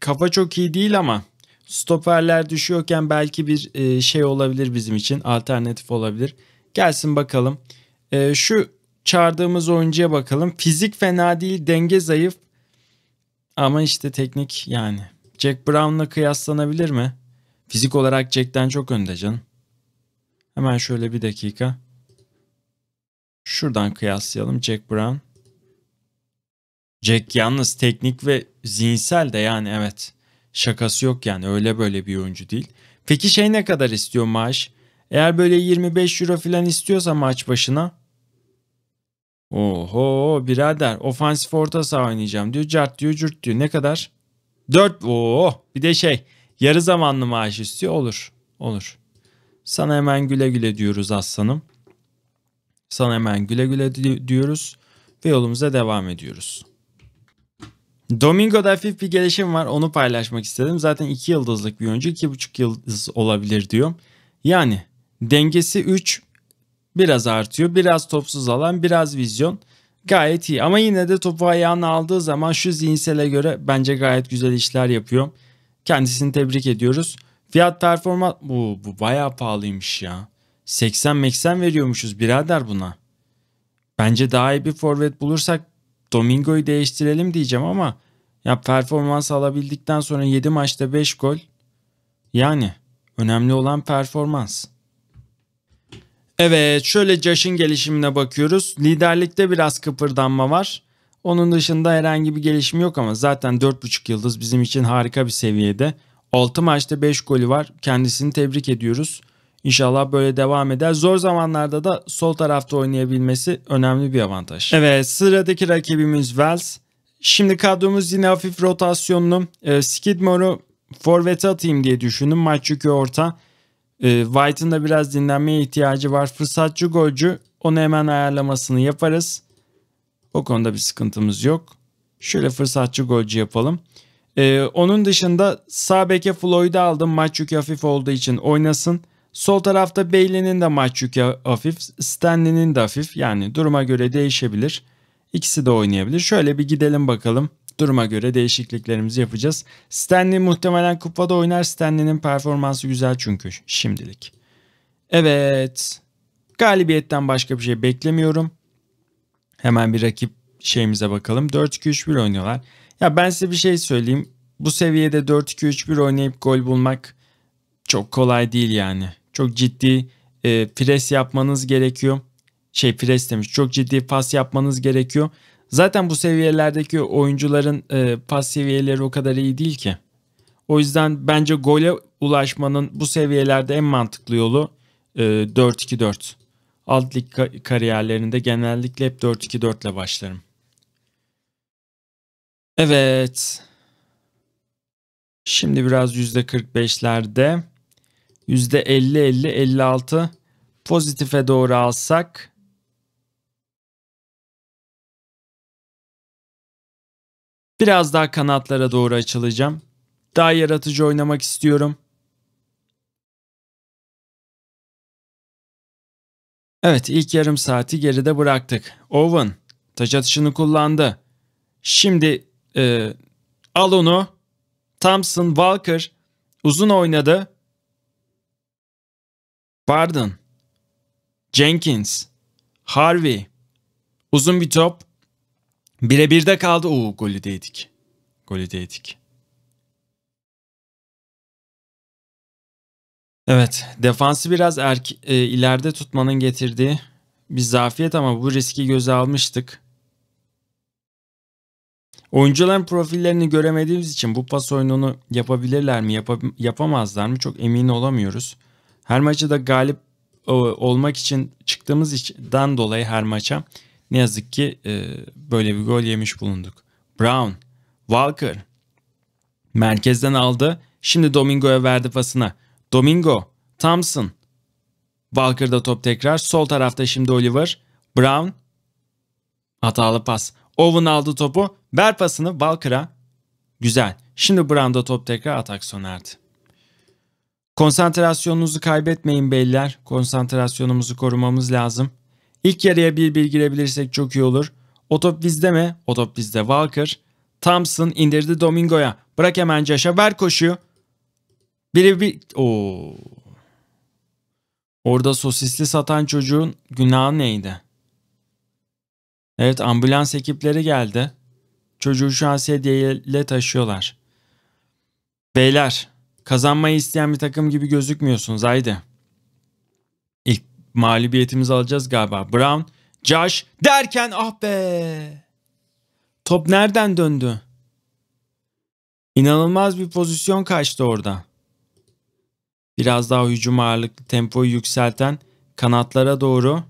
Kafa çok iyi değil ama stoperler düşüyorken belki bir şey olabilir bizim için. Alternatif olabilir. Gelsin bakalım. Şu çağırdığımız oyuncuya bakalım. Fizik fena değil, denge zayıf. Ama işte teknik yani. Jack Brown'la kıyaslanabilir mi? Fizik olarak Jack'ten çok önde canım. Hemen şöyle bir dakika. Şuradan kıyaslayalım Jack Brown. Jack yalnız teknik ve zihinsel de yani evet. Şakası yok yani, öyle böyle bir oyuncu değil. Peki şey ne kadar istiyor maaş? Eğer böyle 25 euro falan istiyorsa maç başına. Oho birader, ofansif orta saha oynayacağım diyor. Cart diyor, cürt diyor. Ne kadar? 4. Oo, bir de şey yarı zamanlı maaş istiyor. Olur. Olur. Sana hemen güle güle diyoruz aslanım. Sana hemen güle güle diyoruz ve yolumuza devam ediyoruz. Domingo'da hafif bir gelişim var. Onu paylaşmak istedim. Zaten 2 yıldızlık bir oyuncu. 2,5 yıldız olabilir diyor. Yani dengesi 3, biraz artıyor. Biraz topsuz alan, biraz vizyon. Gayet iyi ama yine de topu ayağına aldığı zaman şu zihinsele göre bence gayet güzel işler yapıyor. Kendisini tebrik ediyoruz. Fiyat performans... Bu bayağı pahalıymış ya. 80-80 veriyormuşuz birader buna. Bence daha iyi bir forvet bulursak Domingo'yu değiştirelim diyeceğim ama ya performans alabildikten sonra 7 maçta 5 gol. Yani önemli olan performans. Evet, şöyle Josh'ın gelişimine bakıyoruz. Liderlikte biraz kıpırdanma var. Onun dışında herhangi bir gelişim yok ama zaten 4,5 yıldız bizim için harika bir seviyede. 6 maçta 5 golü var. Kendisini tebrik ediyoruz. İnşallah böyle devam eder. Zor zamanlarda da sol tarafta oynayabilmesi önemli bir avantaj. Evet, sıradaki rakibimiz Wells. Şimdi kadromuz yine hafif rotasyonlu. Skidmore'u forvete atayım diye düşündüm. Maç yükü orta. White'ın da biraz dinlenmeye ihtiyacı var. Fırsatçı golcü. Onu hemen ayarlamasını yaparız. O konuda bir sıkıntımız yok. Şöyle fırsatçı golcü yapalım. Onun dışında sağ beke Floyd'u aldım. Maç yükü hafif olduğu için oynasın. Sol tarafta Bailey'nin de maç yükü hafif. Stanley'nin de hafif. Yani duruma göre değişebilir. İkisi de oynayabilir. Şöyle bir gidelim bakalım. Duruma göre değişikliklerimizi yapacağız. Stanley muhtemelen kupada oynar. Stanley'nin performansı güzel çünkü şimdilik. Evet. Galibiyetten başka bir şey beklemiyorum. Hemen bir rakip şeyimize bakalım. 4-2-3-1 oynuyorlar. Ya ben size bir şey söyleyeyim. Bu seviyede 4-2-3-1 oynayıp gol bulmak çok kolay değil yani. Çok ciddi pres yapmanız gerekiyor. Çok ciddi pas yapmanız gerekiyor. Zaten bu seviyelerdeki oyuncuların pas seviyeleri o kadar iyi değil ki. O yüzden bence gole ulaşmanın bu seviyelerde en mantıklı yolu 4-2-4. Alt lig kariyerlerinde genellikle hep 4-2-4 ile başlarım. Evet. Şimdi biraz %45'lerde. %50-50-56 pozitife doğru alsak. Biraz daha kanatlara doğru açılacağım. Daha yaratıcı oynamak istiyorum. Evet, ilk yarım saati geride bıraktık. Owen taç atışını kullandı. Şimdi al onu. Thompson, Walker uzun oynadı. Barden, Jenkins, Harvey. Uzun bir top. Birebir de kaldı. Oo, golü de yedik. Evet, defansı biraz ileride tutmanın getirdiği bir zafiyet ama bu riski göze almıştık. Oyuncuların profillerini göremediğimiz için bu pas oyununu yapabilirler mi, yapamazlar mı çok emin olamıyoruz. Her maçı da galip olmak için çıktığımız içinden dolayı her maça ne yazık ki böyle bir gol yemiş bulunduk. Brown, Walker merkezden aldı. Şimdi Domingo'ya verdi pasına. Domingo, Thompson, Walker'da top tekrar. Sol tarafta şimdi Oliver, Brown, hatalı pas. Owen aldı topu, ver pasını Walker'a. Güzel. Şimdi Brown'da top tekrar, atak sona erdi. Konsantrasyonunuzu kaybetmeyin beyler. Konsantrasyonumuzu korumamız lazım. İlk yarıya 1-1 girebilirsek çok iyi olur. O top bizde mi? O top bizde. Walker, Thompson indirdi Domingo'ya. Bırak hemen Josh'a, ver koşuyu. Oo. Orada sosisli satan çocuğun günahı neydi? Evet, ambulans ekipleri geldi. Çocuğu şu an sedyeyle taşıyorlar. Beyler, kazanmayı isteyen bir takım gibi gözükmüyorsunuz. Haydi. İlk mağlubiyetimizi alacağız galiba. Brown, Josh derken ah be! Top nereden döndü? İnanılmaz bir pozisyon kaçtı orada. Biraz daha hücum ağırlıklı, tempoyu yükselten kanatlara doğru.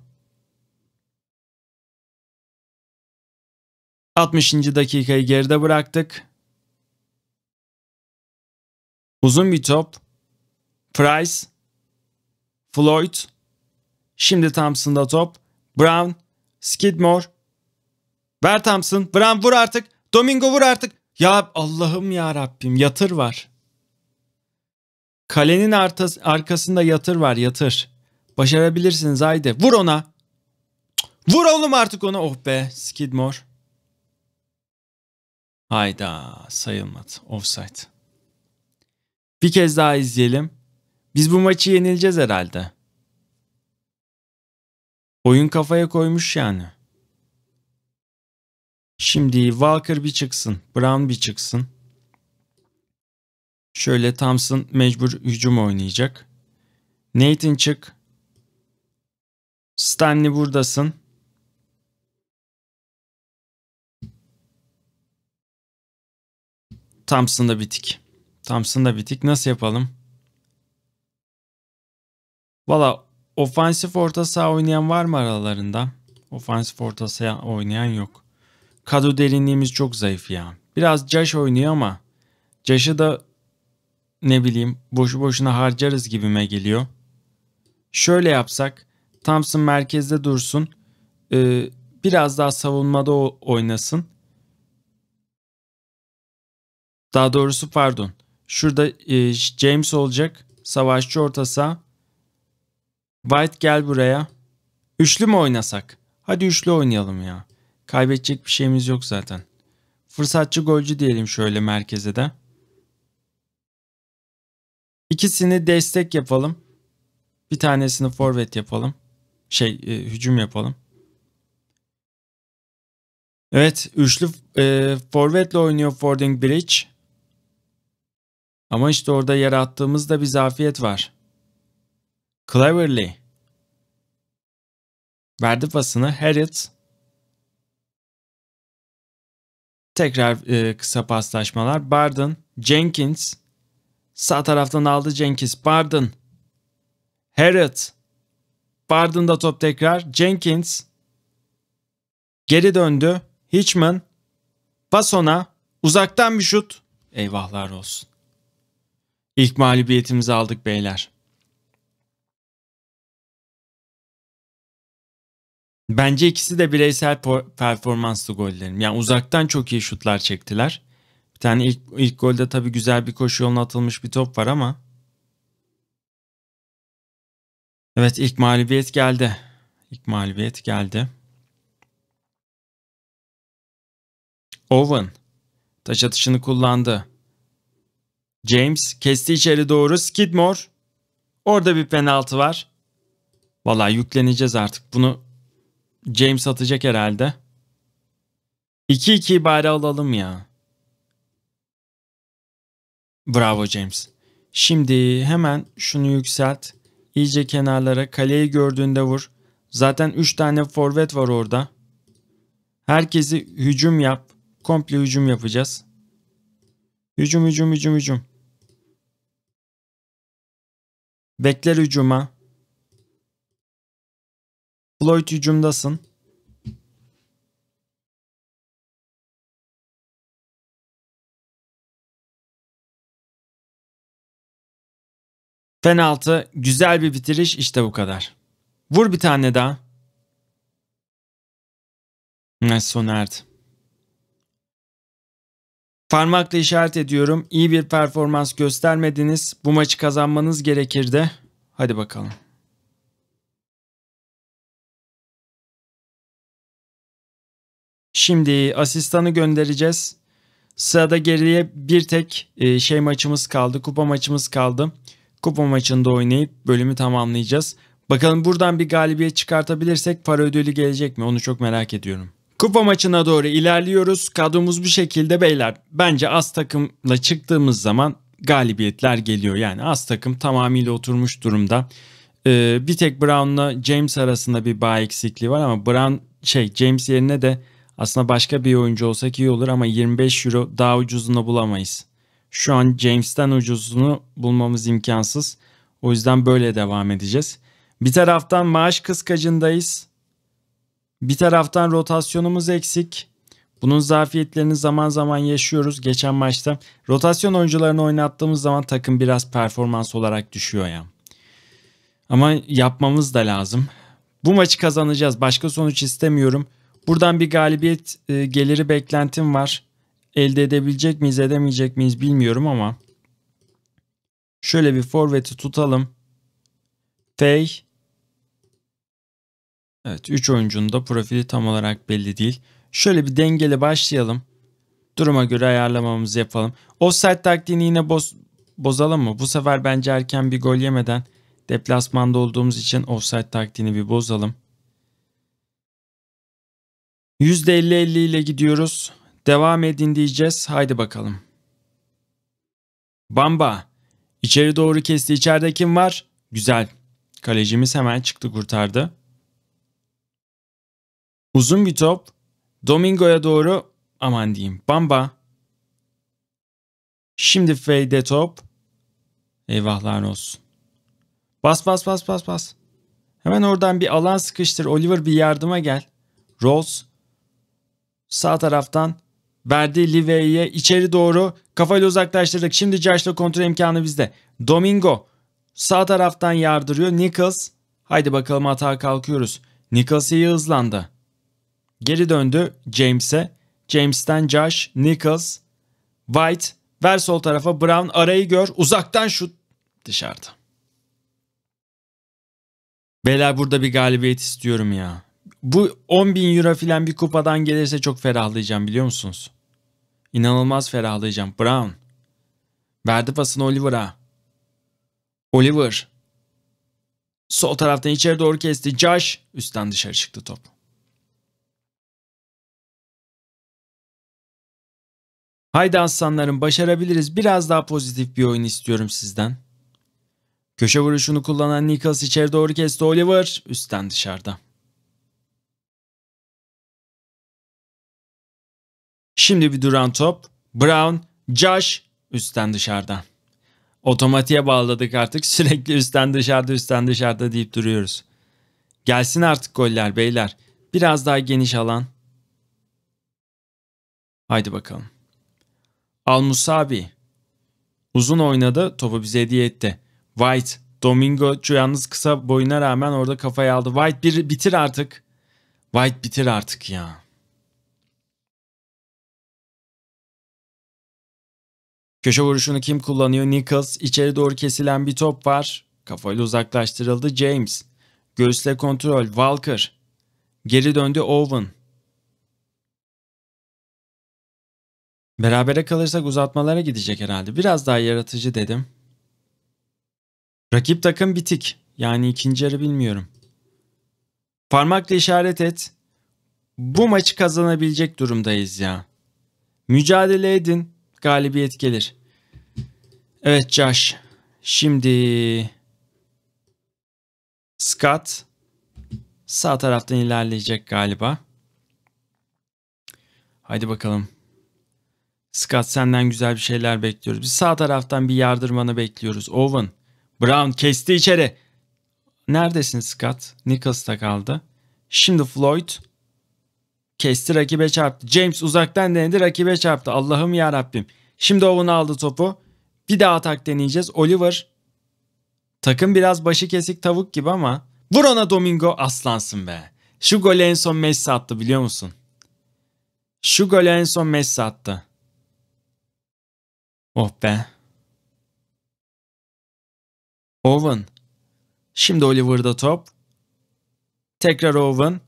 60. dakikayı geride bıraktık. Uzun bir top. Price, Floyd. Şimdi Thompson'da top. Brown, Skidmore. Ver Thompson. Brown vur artık. Domingo vur artık. Ya Allah'ım ya Rabbim, yatır var. Kalenin arkasında yatır var, yatır. Başarabilirsiniz, haydi. Vur ona. Vur oğlum artık ona. Oh be, Skidmore. Hayda, sayılmadı. Offside. Bir kez daha izleyelim. Biz bu maçı yenileceğiz herhalde. Oyun kafaya koymuş yani. Şimdi Walker bir çıksın. Brown bir çıksın. Şöyle Thompson mecbur hücum oynayacak. Nathan çık. Stanley buradasın. Thompson da bitik. Thompson da bitik. Nasıl yapalım? Valla ofansif orta saha oynayan var mı aralarında? Ofansif orta saha oynayan yok. Kadro derinliğimiz çok zayıf ya. Biraz Josh oynuyor ama Josh'ı da ne bileyim boşu boşuna harcarız gibime geliyor. Şöyle yapsak. Thompson merkezde dursun. Biraz daha savunmada oynasın. Daha doğrusu pardon. Şurada James olacak. Savaşçı orta saha. White gel buraya. Üçlü mü oynasak? Hadi üçlü oynayalım ya. Kaybedecek bir şeyimiz yok zaten. Fırsatçı golcü diyelim şöyle merkeze de. İkisini destek yapalım. Bir tanesini forvet yapalım. Hücum yapalım. Evet, üçlü forvetle oynuyor Fordingbridge. Ama işte orada yarattığımızda bir zafiyet var. Cleverly. Verdi pasını. Herit. Tekrar kısa paslaşmalar. Barden. Jenkins. Sağ taraftan aldı Jenkins. Barden. Herit. Barden'da top tekrar. Jenkins. Geri döndü. Hitchman. Pas ona. Uzaktan bir şut. Eyvahlar olsun. İlk mağlubiyetimizi aldık beyler. Bence ikisi de bireysel performanslı gollerim. Yani uzaktan çok iyi şutlar çektiler. Bir tane ilk golde tabii güzel bir koşu yoluna atılmış bir top var ama. Evet, ilk mağlubiyet geldi. İlk mağlubiyet geldi. Owen. Taç atışını kullandı. James kesti içeri doğru. Skidmore. Orada bir penaltı var. Vallahi yükleneceğiz artık. Bunu James atacak herhalde. 2-2 bari alalım ya. Bravo James. Şimdi hemen şunu yükselt. İyice kenarlara, kaleyi gördüğünde vur. Zaten 3 tane forvet var orada. Herkesi hücum yap. Komple hücum yapacağız. Hücum, hücum, hücum, hücum. Bekler hücuma. Floyd hücumdasın. Penaltı, güzel bir bitiriş, işte bu kadar. Vur bir tane daha. Ne sona erdi. Parmakla işaret ediyorum. İyi bir performans göstermediniz. Bu maçı kazanmanız gerekirdi. Hadi bakalım. Şimdi asistanı göndereceğiz. Sırada geriye bir tek maçımız kaldı. Kupa maçımız kaldı. Kupa maçında oynayıp bölümü tamamlayacağız. Bakalım buradan bir galibiyet çıkartabilirsek para ödülü gelecek mi? Onu çok merak ediyorum. Kupa maçına doğru ilerliyoruz. Kadromuz bu şekilde beyler. Bence az takımla çıktığımız zaman galibiyetler geliyor. Yani az takım tamamıyla oturmuş durumda. Bir tek Brown'la James arasında bir bağ eksikliği var ama Brown James yerine de aslında başka bir oyuncu olsak iyi olur ama 25 euro daha ucuzunu bulamayız. Şu an James'ten ucuzunu bulmamız imkansız. O yüzden böyle devam edeceğiz. Bir taraftan maaş kıskacındayız. Bir taraftan rotasyonumuz eksik. Bunun zafiyetlerini zaman zaman yaşıyoruz. Geçen maçta rotasyon oyuncularını oynattığımız zaman takım biraz performans olarak düşüyor ya. Ama yapmamız da lazım. Bu maçı kazanacağız. Başka sonuç istemiyorum. Buradan bir galibiyet geliri beklentim var. Elde edebilecek miyiz, edemeyecek miyiz bilmiyorum ama şöyle bir forveti tutalım. Fey. Evet, 3 oyuncunun da profili tam olarak belli değil. Şöyle bir dengeli başlayalım. Duruma göre ayarlamamızı yapalım. Offside taktiğini yine bozalım mı? Bu sefer bence erken bir gol yemeden deplasmanda olduğumuz için offside taktiğini bir bozalım. %50-50 ile gidiyoruz. Devam edin diyeceğiz. Haydi bakalım. Bamba. İçeri doğru kesti. İçeride kim var? Güzel. Kalecimiz hemen çıktı, kurtardı. Uzun bir top. Domingo'ya doğru. Aman diyeyim. Bamba. Şimdi fade top. Eyvahlar olsun. Bas bas bas bas bas. Hemen oradan bir alan sıkıştır. Oliver bir yardıma gel. Rose. Sağ taraftan verdi Livey'e, içeri doğru kafayla uzaklaştırdık. Şimdi Josh'la kontrol imkanı bizde. Domingo sağ taraftan yardırıyor. Nichols. Haydi bakalım, hata kalkıyoruz. Nichols iyi hızlandı. Geri döndü James'e. James'ten Josh. Nichols. White. Ver sol tarafa. Brown. Arayı gör. Uzaktan şut. Dışarıda. Beyler burada bir galibiyet istiyorum ya. Bu 10.000 euro filan bir kupadan gelirse çok ferahlayacağım, biliyor musunuz? İnanılmaz ferahlayacağım. Brown. Verdi pasını Oliver'a. Oliver. Sol taraftan içeri doğru kesti. Josh. Üstten dışarı çıktı top. Haydi aslanlarım, başarabiliriz. Biraz daha pozitif bir oyun istiyorum sizden. Köşe vuruşunu kullanan Nichols içeri doğru kesti. Oliver. Üstten dışarıda. Şimdi bir duran top. Brown, Josh, üstten dışarıdan. Otomatiğe bağladık artık. Sürekli üstten dışarıda, üstten dışarıda deyip duruyoruz. Gelsin artık goller beyler. Biraz daha geniş alan. Haydi bakalım. Al-Musabi. Uzun oynadı. Topu bize hediye etti. White, Domingo yalnız kısa boyuna rağmen orada kafayı aldı. White bitir artık. White bitir artık ya. Köşe vuruşunu kim kullanıyor? Nichols. İçeri doğru kesilen bir top var. Kafayla uzaklaştırıldı. James. Göğüsle kontrol. Walker. Geri döndü Owen. Berabere kalırsak uzatmalara gidecek herhalde. Biraz daha yaratıcı dedim. Rakip takım bitik. Yani ikinci yarı bilmiyorum. Parmakla işaret et. Bu maçı kazanabilecek durumdayız ya. Mücadele edin. Galibiyet gelir. Evet Josh. Şimdi Scott sağ taraftan ilerleyecek galiba. Haydi bakalım. Scott, senden güzel bir şeyler bekliyoruz. Biz sağ taraftan bir yardırmanı bekliyoruz. Owen. Brown kesti içeri. Neredesin Scott? Nichols'ta kaldı. Şimdi Floyd. Kesti, rakibe çarptı. James uzaktan denedi, rakibe çarptı. Allah'ım ya Rabbim. Şimdi Owen aldı topu. Bir daha atak deneyeceğiz. Oliver. Takım biraz başı kesik tavuk gibi ama. Vur ona Domingo, aslansın be. Şu golü en son Messi attı, biliyor musun? Şu golü en son Messi attı. Oh be. Owen. Şimdi Oliver'da top. Tekrar Owen.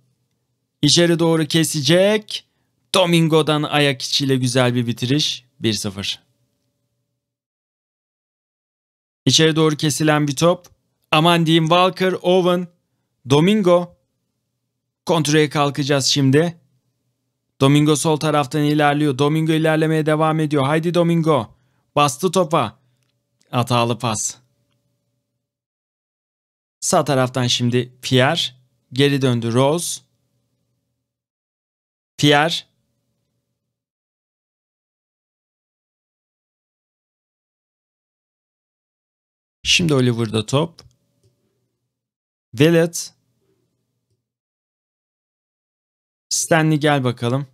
İçeri doğru kesecek. Domingo'dan ayak içiyle güzel bir bitiriş. 1-0. İçeri doğru kesilen bir top. Aman diyeyim, Walker, Owen, Domingo. Kontraya kalkacağız şimdi. Domingo sol taraftan ilerliyor. Domingo ilerlemeye devam ediyor. Haydi Domingo. Bastı topa. Hatalı pas. Sağ taraftan şimdi Pierre. Geri döndü Rose. Pierre. Şimdi Oliver'da top. Willetts. Stanley gel bakalım.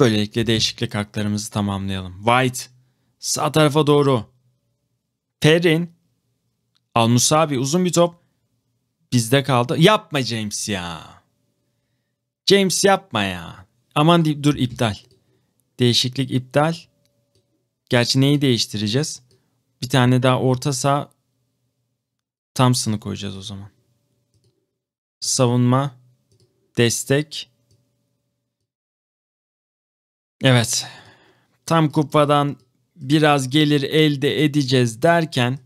Böylelikle değişiklik haklarımızı tamamlayalım. White. Sağ tarafa doğru. Perrin. Al-Musabi uzun bir top. Bizde kaldı. Yapma James ya. James yapma ya. Aman deyip dur, iptal. Değişiklik iptal. Gerçi neyi değiştireceğiz? Bir tane daha orta saha, Thompson'ı koyacağız o zaman. Savunma. Destek. Evet. Tam kupadan biraz gelir elde edeceğiz derken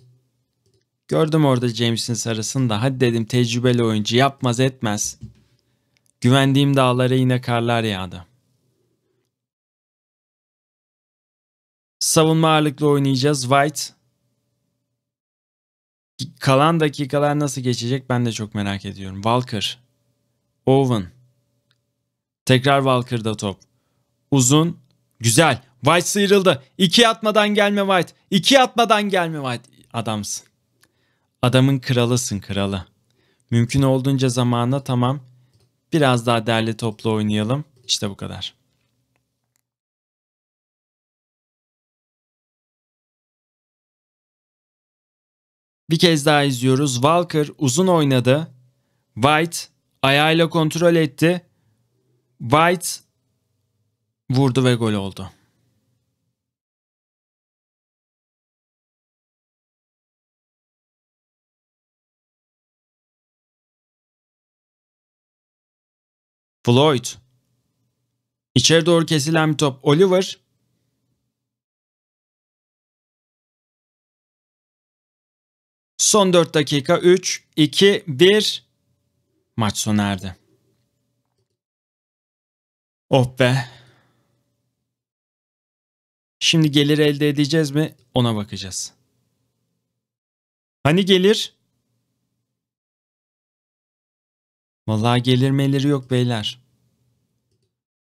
gördüm orada James'in sarısını da. Hadi dedim, tecrübeli oyuncu yapmaz etmez. Güvendiğim dağlara yine karlar yağdı. Savunma ağırlıklı oynayacağız. White. Kalan dakikalar nasıl geçecek ben de çok merak ediyorum. Walker. Owen. Tekrar Walker'da top. Uzun. Güzel. White sıyrıldı. İki atmadan gelme White. İki atmadan gelme White. Adamsın. Adamın kralısın kralı. Mümkün olduğunca zamanla tamam. Biraz daha derli toplu oynayalım. İşte bu kadar. Bir kez daha izliyoruz. Walker uzun oynadı. White ayağıyla kontrol etti. White vurdu ve gol oldu. Floyd. İçeri doğru kesilen bir top. Oliver. Son 4 dakika. 3, 2, 1. Maç sona erdi. Oh be. Şimdi gelir elde edeceğiz mi? Ona bakacağız. Hani gelir? Vallahi gelir meleri yok beyler.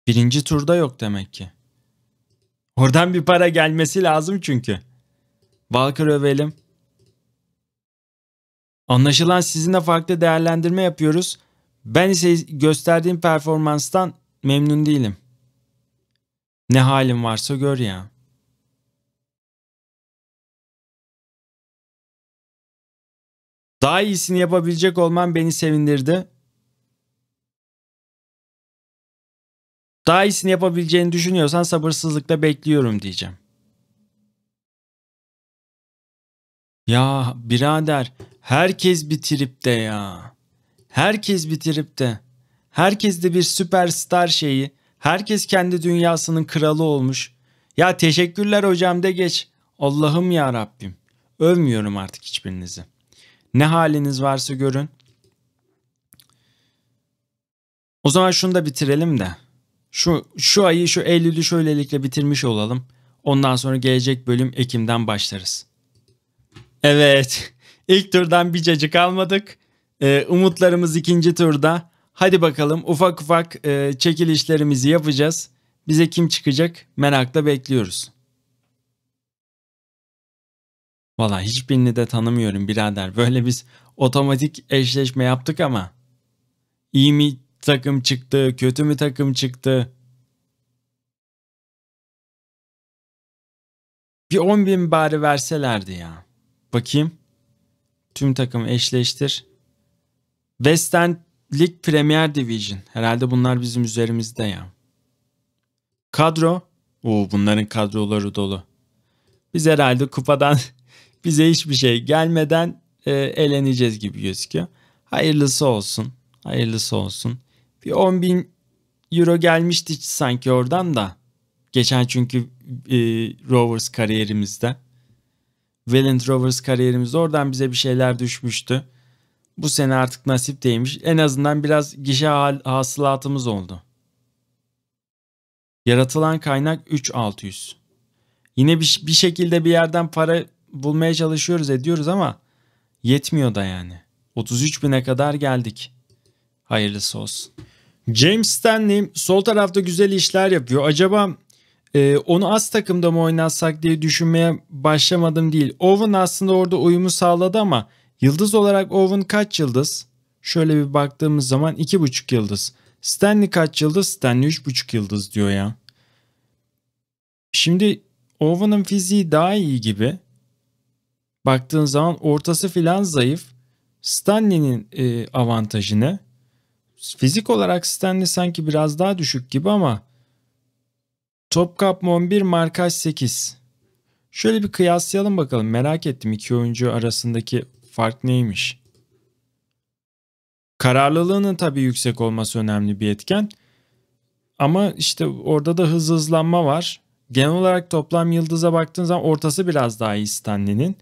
Birinci turda yok demek ki. Oradan bir para gelmesi lazım çünkü. Walker övelim. Anlaşılan sizinle farklı değerlendirme yapıyoruz. Ben ise gösterdiğim performanstan memnun değilim. Ne halim varsa gör ya. Daha iyisini yapabilecek olman beni sevindirdi. Daha iyisini yapabileceğini düşünüyorsan sabırsızlıkla bekliyorum diyeceğim. Ya birader herkes bir tripte ya. Herkes bir tripte. Herkes de bir süperstar şeyi. Herkes kendi dünyasının kralı olmuş. Ya teşekkürler hocam de geç. Allah'ım ya Rabbim. Övmüyorum artık hiçbirinizi. Ne haliniz varsa görün. O zaman şunu da bitirelim de. Şu ayı, şu Eylül'ü şöylelikle bitirmiş olalım. Ondan sonra gelecek bölüm Ekim'den başlarız. Evet. İlk turdan bir cacık almadık. Umutlarımız ikinci turda. Hadi bakalım ufak ufak çekilişlerimizi yapacağız. Bize kim çıkacak merakla bekliyoruz. Vallahi hiçbirini de tanımıyorum birader. Böyle biz otomatik eşleşme yaptık ama. İyi mi takım çıktı, kötü mü takım çıktı? Bir 10.000 bari verselerdi ya. Bakayım. Tüm takım eşleştir. West End League Premier Division. Herhalde bunlar bizim üzerimizde ya. Kadro. Oo, bunların kadroları dolu. Biz herhalde kupadan bize hiçbir şey gelmeden eleneceğiz gibi gözüküyor. Hayırlısı olsun. Hayırlısı olsun. Bir 10.000 euro gelmişti sanki oradan da. Geçen çünkü Rovers kariyerimizde. Welland Rovers kariyerimizde oradan bize bir şeyler düşmüştü. Bu sene artık nasip değilmiş. En azından biraz gişe hasılatımız oldu. Yaratılan kaynak 3.600. Yine bir şekilde bir yerden para bulmaya çalışıyoruz ediyoruz ama yetmiyor da yani. 33.000'e kadar geldik. Hayırlısı olsun. James Stanley sol tarafta güzel işler yapıyor. Acaba onu az takımda mı oynatsak diye düşünmeye başlamadım değil. Owen aslında orada uyumu sağladı ama yıldız olarak Owen kaç yıldız? Şöyle bir baktığımız zaman 2.5 yıldız. Stanley kaç yıldız? Stanley 3.5 yıldız diyor ya. Şimdi Owen'ın fiziği daha iyi gibi. Baktığın zaman ortası filan zayıf. Stanley'nin avantajı ne? Fizik olarak Stanley sanki biraz daha düşük gibi ama top kapma 11, markaj 8. Şöyle bir kıyaslayalım bakalım. Merak ettim iki oyuncu arasındaki fark neymiş? Kararlılığının tabii yüksek olması önemli bir etken. Ama işte orada da hızlanma var. Genel olarak toplam yıldıza baktığın zaman ortası biraz daha iyi Stanley'nin.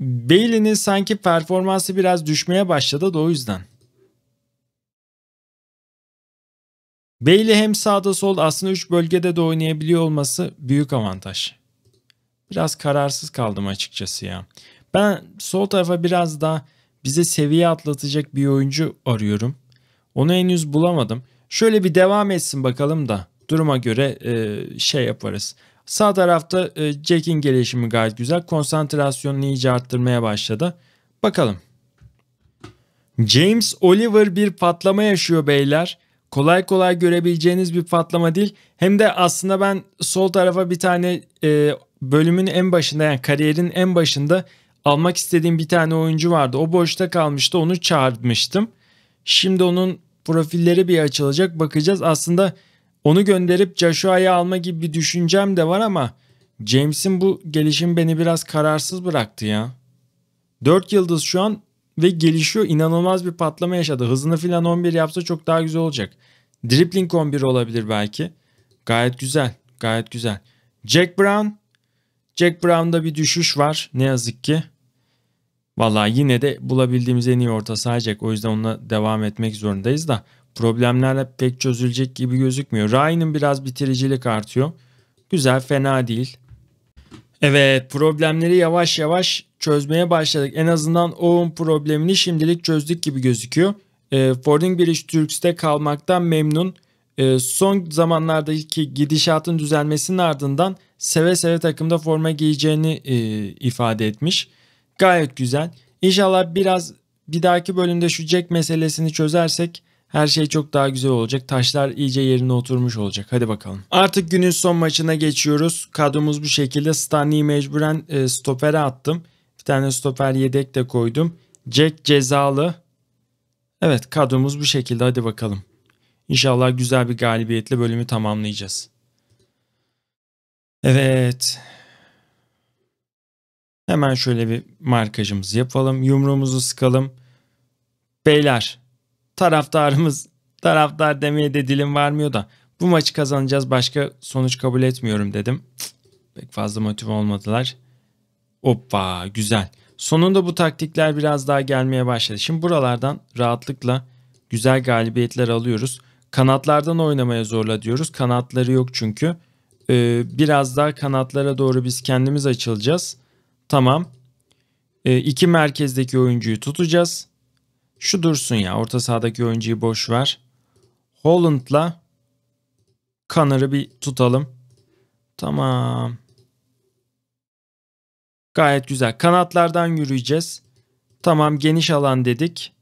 Bailey'nin sanki performansı biraz düşmeye başladı da o yüzden. Bailey hem sağda solda aslında 3 bölgede de oynayabiliyor olması büyük avantaj. Biraz kararsız kaldım açıkçası ya. Ben sol tarafa biraz daha bize seviye atlatacak bir oyuncu arıyorum. Onu henüz bulamadım. Şöyle bir devam etsin bakalım da duruma göre şey yaparız. Sağ tarafta Jack'in gelişimi gayet güzel. Konsantrasyonunu iyice arttırmaya başladı. Bakalım. James Oliver bir patlama yaşıyor beyler. Kolay kolay görebileceğiniz bir patlama değil. Hem de aslında ben sol tarafa bir tane bölümün en başında, yani kariyerin en başında almak istediğim bir tane oyuncu vardı. O boşta kalmıştı, onu çağırmıştım. Şimdi onun profilleri bir açılacak, bakacağız. Aslında onu gönderip Joshua'yı alma gibi bir düşüncem de var ama James'in bu gelişim beni biraz kararsız bıraktı ya. 4 yıldız şu an ve gelişiyor. İnanılmaz bir patlama yaşadı. Hızını filan 11 yapsa çok daha güzel olacak. Dribbling 11 olabilir belki. Gayet güzel. Gayet güzel. Jack Brown. Jack Brown'da bir düşüş var ne yazık ki. Vallahi yine de bulabildiğimiz en iyi orta saha Jack. O yüzden onunla devam etmek zorundayız da problemlerle pek çözülecek gibi gözükmüyor. Ryan'ın biraz bitiricilik artıyor. Güzel, fena değil. Evet, problemleri yavaş yavaş çözmeye başladık. En azından Owen problemini şimdilik çözdük gibi gözüküyor. Fordingbridge Turks'te kalmaktan memnun. Son zamanlardaki gidişatın düzelmesinin ardından seve seve takımda forma giyeceğini ifade etmiş. Gayet güzel. İnşallah biraz bir dahaki bölümde şu Jack meselesini çözersek her şey çok daha güzel olacak. Taşlar iyice yerine oturmuş olacak. Hadi bakalım. Artık günün son maçına geçiyoruz. Kadromuz bu şekilde. Stanley'i mecburen stopere attım. Bir tane stoper yedek de koydum. Jack cezalı. Evet, kadromuz bu şekilde. Hadi bakalım. İnşallah güzel bir galibiyetle bölümü tamamlayacağız. Evet. Hemen şöyle bir markajımızı yapalım. Yumruğumuzu sıkalım. Beyler, taraftar demeye de dilim varmıyor da bu maçı kazanacağız, başka sonuç kabul etmiyorum dedim. Pek fazla motive olmadılar. Hoppa, güzel. Sonunda bu taktikler biraz daha gelmeye başladı. Şimdi buralardan rahatlıkla güzel galibiyetler alıyoruz. Kanatlardan oynamaya zorla diyoruz. Kanatları yok çünkü. Biraz daha kanatlara doğru biz kendimiz açılacağız. Tamam. İki merkezdeki oyuncuyu tutacağız. Şu dursun ya. Orta sahadaki oyuncuyu boş ver. Holland'la Connor'ı bir tutalım. Tamam. Gayet güzel. Kanatlardan yürüyeceğiz. Tamam, geniş alan dedik.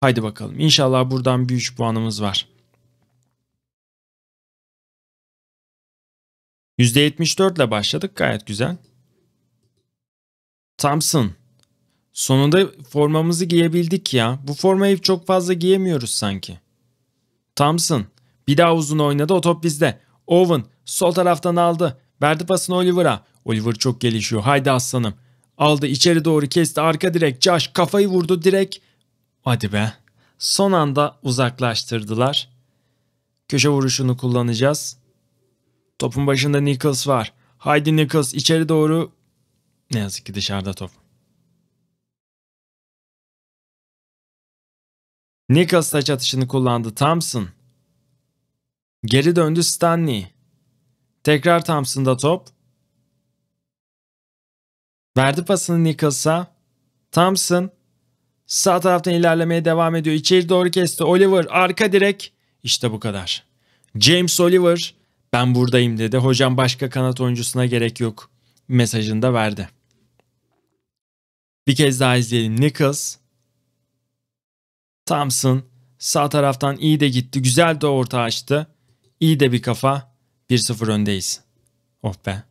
Haydi bakalım. İnşallah buradan bir 3 puanımız var. %74 ile başladık. Gayet güzel. Thompson. Sonunda formamızı giyebildik ya. Bu formayı çok fazla giyemiyoruz sanki. Thompson. Bir daha uzun oynadı. O top bizde. Owen. Sol taraftan aldı. Verdi pasını Oliver'a. Oliver çok gelişiyor. Haydi aslanım. Aldı, içeri doğru kesti. Arka direk. Josh kafayı vurdu direkt. Hadi be. Son anda uzaklaştırdılar. Köşe vuruşunu kullanacağız. Topun başında Nichols var. Haydi Nichols içeri doğru. Ne yazık ki dışarıda top. Nichols taç atışını kullandı. Thompson. Geri döndü Stanley. Tekrar Thompson'da top. Verdi pasını Nichols'a. Thompson. Sağ taraftan ilerlemeye devam ediyor. İçeri doğru kesti. Oliver arka direk. İşte bu kadar. James Oliver. Ben buradayım dedi. Hocam başka kanat oyuncusuna gerek yok mesajını da verdi. Bir kez daha izleyelim. Nichols. Thompson. Sağ taraftan iyi de gitti. Güzel de orta açtı. İyi de bir kafa. 1-0 öndeyiz. Oh be.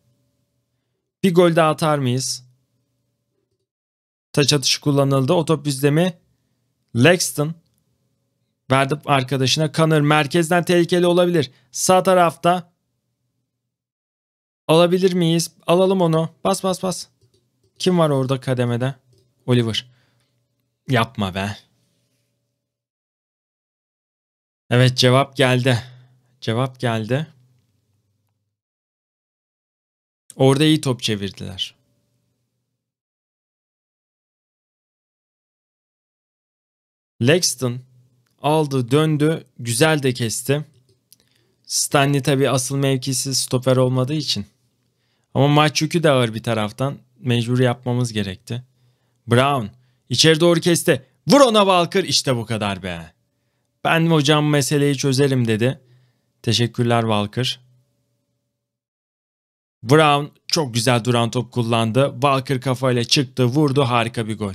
Bir gol daha atar mıyız? Taç atışı kullanıldı. O top bizde mi? Lexton. Verdi arkadaşına. Connor merkezden tehlikeli olabilir. Sağ tarafta. Alabilir miyiz? Alalım onu. Bas bas bas. Kim var orada kademede? Oliver. Yapma be. Evet, cevap geldi. Cevap geldi. Orada iyi top çevirdiler. Lexton. Aldı, döndü. Güzel de kesti. Stanley tabii asıl mevkisi stoper olmadığı için. Ama maç yükü de ağır bir taraftan. Mecbur yapmamız gerekti. Brown içeri doğru kesti. Vur ona Walker, işte bu kadar be. Ben hocam meseleyi çözerim dedi. Teşekkürler Walker. Brown çok güzel duran top kullandı. Walker kafayla çıktı, vurdu, harika bir gol.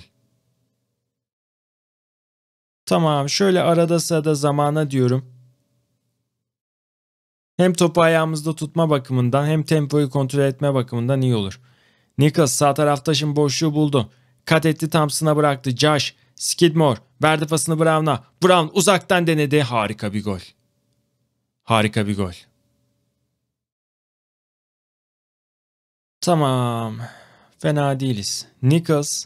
Tamam, şöyle arada sırada zamana diyorum. Hem topu ayağımızda tutma bakımından hem tempoyu kontrol etme bakımından iyi olur. Nichols sağ tarafta şimdi boşluğu buldu. Kat etti, Thompson'a bıraktı. Josh, Skidmore verdi pasını Brown'a. Brown uzaktan denedi. Harika bir gol. Harika bir gol. Tamam. Fena değiliz. Nichols,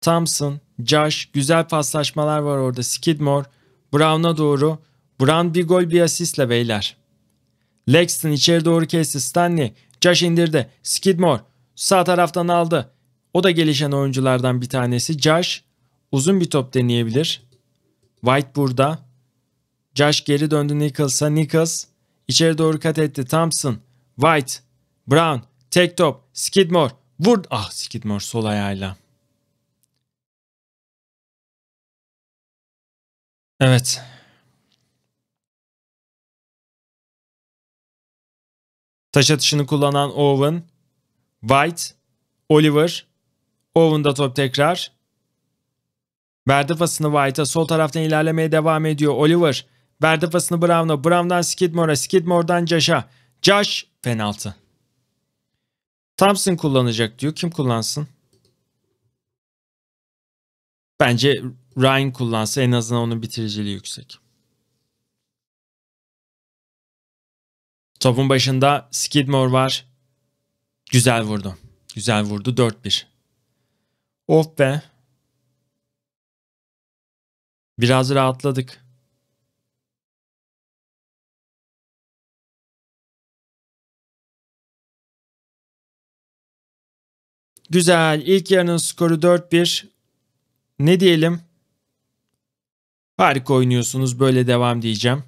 Thompson, Josh, güzel paslaşmalar var orada. Skidmore Brown'a doğru. Brown bir gol bir asistle beyler. Lexton içeri doğru kesti. Stanley, Josh indirdi. Skidmore sağ taraftan aldı. O da gelişen oyunculardan bir tanesi. Josh uzun bir top deneyebilir. White burada. Josh geri döndü Nichols'a. Nichols içeri doğru kat etti. Thompson, White, Brown, tek top. Skidmore vurdu. Ah, Skidmore sol ayağıyla. Evet. Taş atışını kullanan Owen, White, Oliver, Owen'da top tekrar. Verdi pasını White'a, sol taraftan ilerlemeye devam ediyor. Oliver verdi pasını Brown'a, Brown'dan Skidmore'a, Skidmore'dan Josh'a. Josh penaltı. Thompson kullanacak diyor. Kim kullansın? Bence Ryan kullansa, en azından onun bitiriciliği yüksek. Topun başında Skidmore var. Güzel vurdu. Güzel vurdu. 4-1. Of be. Biraz rahatladık. Güzel. İlk yarının skoru 4-1. Ne diyelim? Harika oynuyorsunuz. Böyle devam diyeceğim.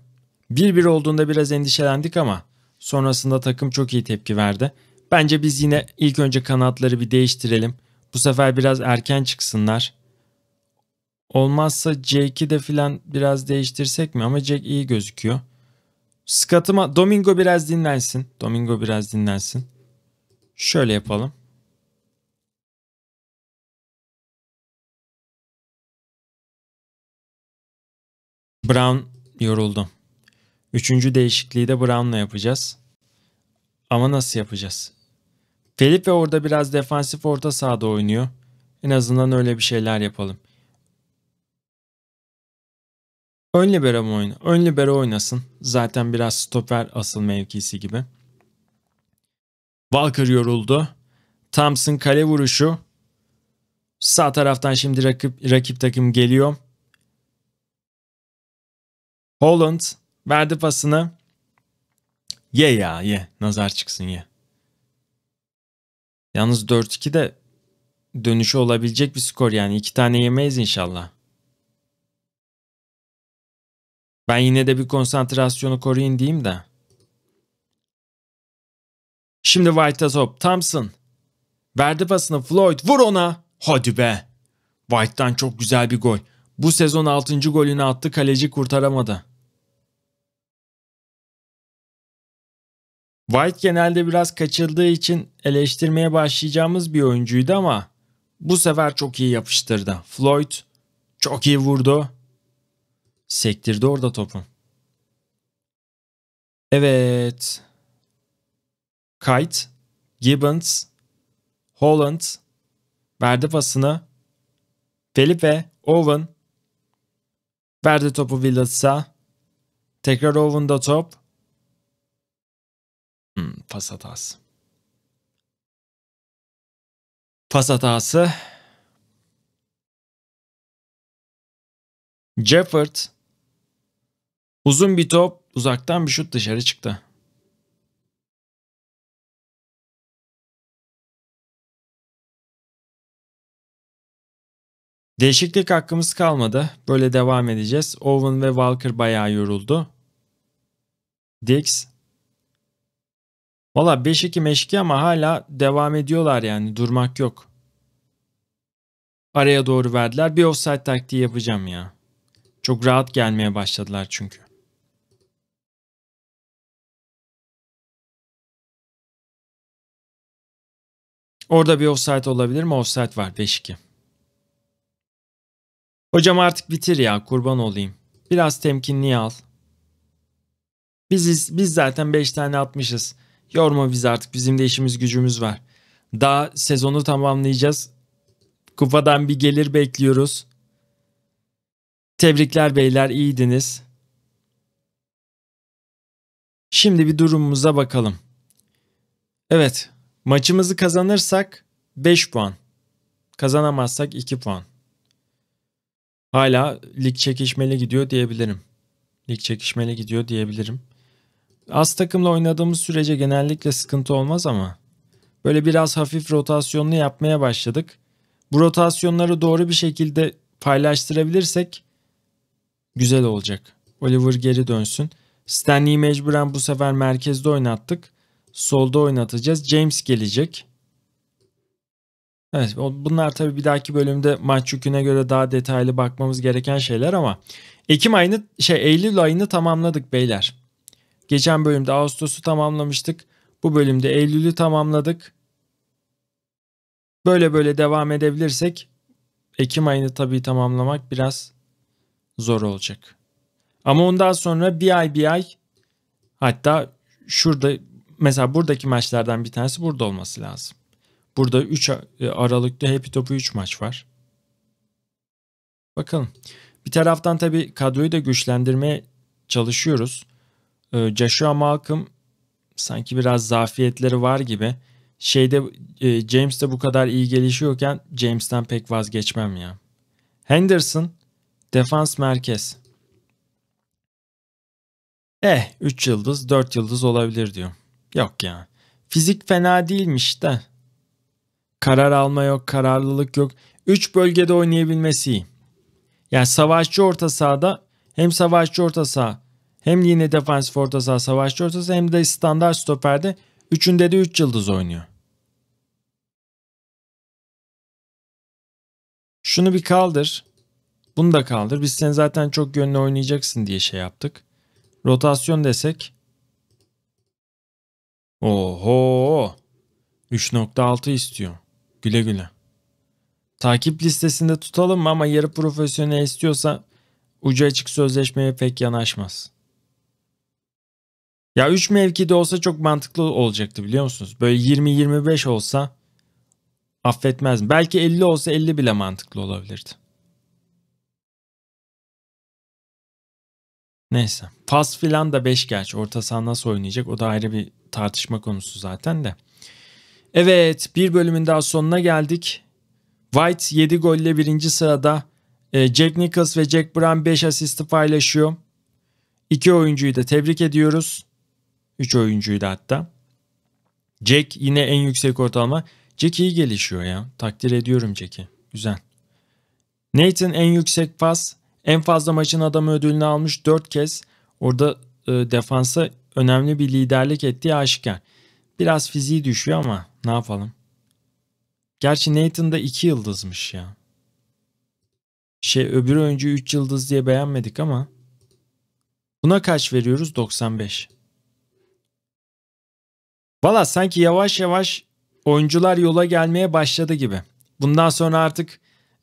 1-1 olduğunda biraz endişelendik ama sonrasında takım çok iyi tepki verdi. Bence biz yine ilk önce kanatları bir değiştirelim. Bu sefer biraz erken çıksınlar. Olmazsa Jack'i de filan biraz değiştirsek mi? Ama Jack iyi gözüküyor. Scott'ıma Domingo biraz dinlensin. Domingo biraz dinlensin. Şöyle yapalım. Brown yoruldu. Üçüncü değişikliği de Brown'la yapacağız. Ama nasıl yapacağız? Felipe orada biraz defansif orta sahada oynuyor. En azından öyle bir şeyler yapalım. Ön libero mu oyna? Ön libero oynasın. Zaten biraz stoper asıl mevkisi gibi. Walker yoruldu. Thompson kale vuruşu. Sağ taraftan şimdi rakip takım geliyor. Holland verdi pasını. Ye ya ye. Nazar çıksın ye. Yalnız 4-2 de dönüşü olabilecek bir skor yani. 2 tane yemeyiz inşallah. Ben yine de bir konsantrasyonu koruyun diyeyim de. Şimdi White'a top. Thompson verdi pasını Floyd. Vur ona. Hadi be. White'dan çok güzel bir gol. Bu sezon 6. golünü attı. Kaleci kurtaramadı. White genelde biraz kaçırdığı için eleştirmeye başlayacağımız bir oyuncuydu ama bu sefer çok iyi yapıştırdı. Floyd çok iyi vurdu. Sektirdi orada topu. Evet. Kite, Gibbons, Holland verdi pasını. Felipe, Owen verdi topu Willetts'a. Tekrar Owen'da top. Pas hatası. Pas hatası. Jefford uzun bir top, uzaktan bir şut, dışarı çıktı. Değişiklik hakkımız kalmadı. Böyle devam edeceğiz. Owen ve Walker bayağı yoruldu. Dix. Valla 5-2 meşki ama hala devam ediyorlar yani. Durmak yok. Araya doğru verdiler. Bir offside taktiği yapacağım ya. Çok rahat gelmeye başladılar çünkü. Orada bir offside olabilir mi? Offside var. 5-2. Hocam artık bitir ya. Kurban olayım. Biraz temkinli al. Biz zaten 5 tane atmışız. Yorma bizi artık. Bizim de işimiz gücümüz var. Daha sezonu tamamlayacağız. Kupadan bir gelir bekliyoruz. Tebrikler beyler. İyiydiniz. Şimdi bir durumumuza bakalım. Evet. Maçımızı kazanırsak 5 puan. Kazanamazsak 2 puan. Hala lig çekişmeli gidiyor diyebilirim. Lig çekişmeli gidiyor diyebilirim. Az takımla oynadığımız sürece genellikle sıkıntı olmaz ama böyle biraz hafif rotasyonlu yapmaya başladık. Bu rotasyonları doğru bir şekilde paylaştırabilirsek güzel olacak. Oliver geri dönsün. Stanley'i mecburen bu sefer merkezde oynattık. Solda oynatacağız. James gelecek. Evet, bunlar tabii bir dahaki bölümde maç yüküne göre daha detaylı bakmamız gereken şeyler ama Eylül ayını tamamladık beyler. Geçen bölümde Ağustos'u tamamlamıştık. Bu bölümde Eylül'ü tamamladık. Böyle devam edebilirsek Ekim ayını tabii tamamlamak biraz zor olacak. Ama ondan sonra bir ay hatta şurada mesela buradaki maçlardan bir tanesi burada olması lazım. Burada 3 Aralık'ta Happy Top'u 3 maç var. Bakalım. Bir taraftan tabii kadroyu da güçlendirmeye çalışıyoruz. Joshua Malcolm sanki biraz zafiyetleri var gibi. James de bu kadar iyi gelişiyorken James'ten pek vazgeçmem ya. Henderson defans merkez. 3 yıldız 4 yıldız olabilir diyor. Yok ya. Fizik fena değilmiş de. Karar alma yok, kararlılık yok. 3 bölgede oynayabilmesi iyi. Yani savaşçı orta sahada hem savaşçı orta saha hem yine defansif orta saha, savaşçı orta saha hem de standart stoperde üçünde de 3 yıldız oynuyor. Şunu bir kaldır. Bunu da kaldır. Biz sen zaten çok yönlü oynayacaksın diye şey yaptık. Rotasyon desek. Oho. 3.6 istiyor. Güle güle. Takip listesinde tutalım mı ama yarı profesyonel istiyorsa ucu açık sözleşmeye pek yanaşmaz. Ya 3 mevkide olsa çok mantıklı olacaktı biliyor musunuz? Böyle 20-25 olsa affetmez. Belki 50 olsa 50 bile mantıklı olabilirdi. Neyse. Pas filan da 5 gerçi. Orta saha nasıl oynayacak? O da ayrı bir tartışma konusu zaten de. Evet, bir bölümün daha sonuna geldik. White 7 golle 1. sırada. Jack Nichols ve Jack Brown 5 asisti paylaşıyor. 2 oyuncuyu da tebrik ediyoruz. 3 oyuncuyu da hatta. Jack yine en yüksek ortalama. Jack iyi gelişiyor ya. Takdir ediyorum Jack'i. Güzel. Nathan en yüksek pas. En fazla maçın adamı ödülünü almış 4 kez. Orada defansa önemli bir liderlik ettiği aşikar. Biraz fiziği düşüyor ama ne yapalım. Gerçi Nathan da 2 yıldızmış ya. Öbür oyuncu 3 yıldız diye beğenmedik ama. Buna kaç veriyoruz? 95. Valla sanki yavaş yavaş oyuncular yola gelmeye başladı gibi. Bundan sonra artık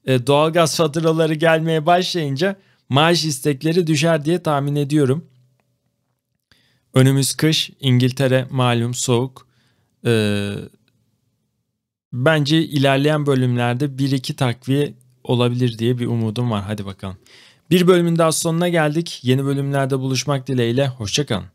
doğalgaz faturaları gelmeye başlayınca maaş istekleri düşer diye tahmin ediyorum. Önümüz kış. İngiltere malum soğuk. Bence ilerleyen bölümlerde 1-2 takviye olabilir diye bir umudum var. Hadi bakalım. Bir bölümün daha sonuna geldik. Yeni bölümlerde buluşmak dileğiyle. Hoşça kalın.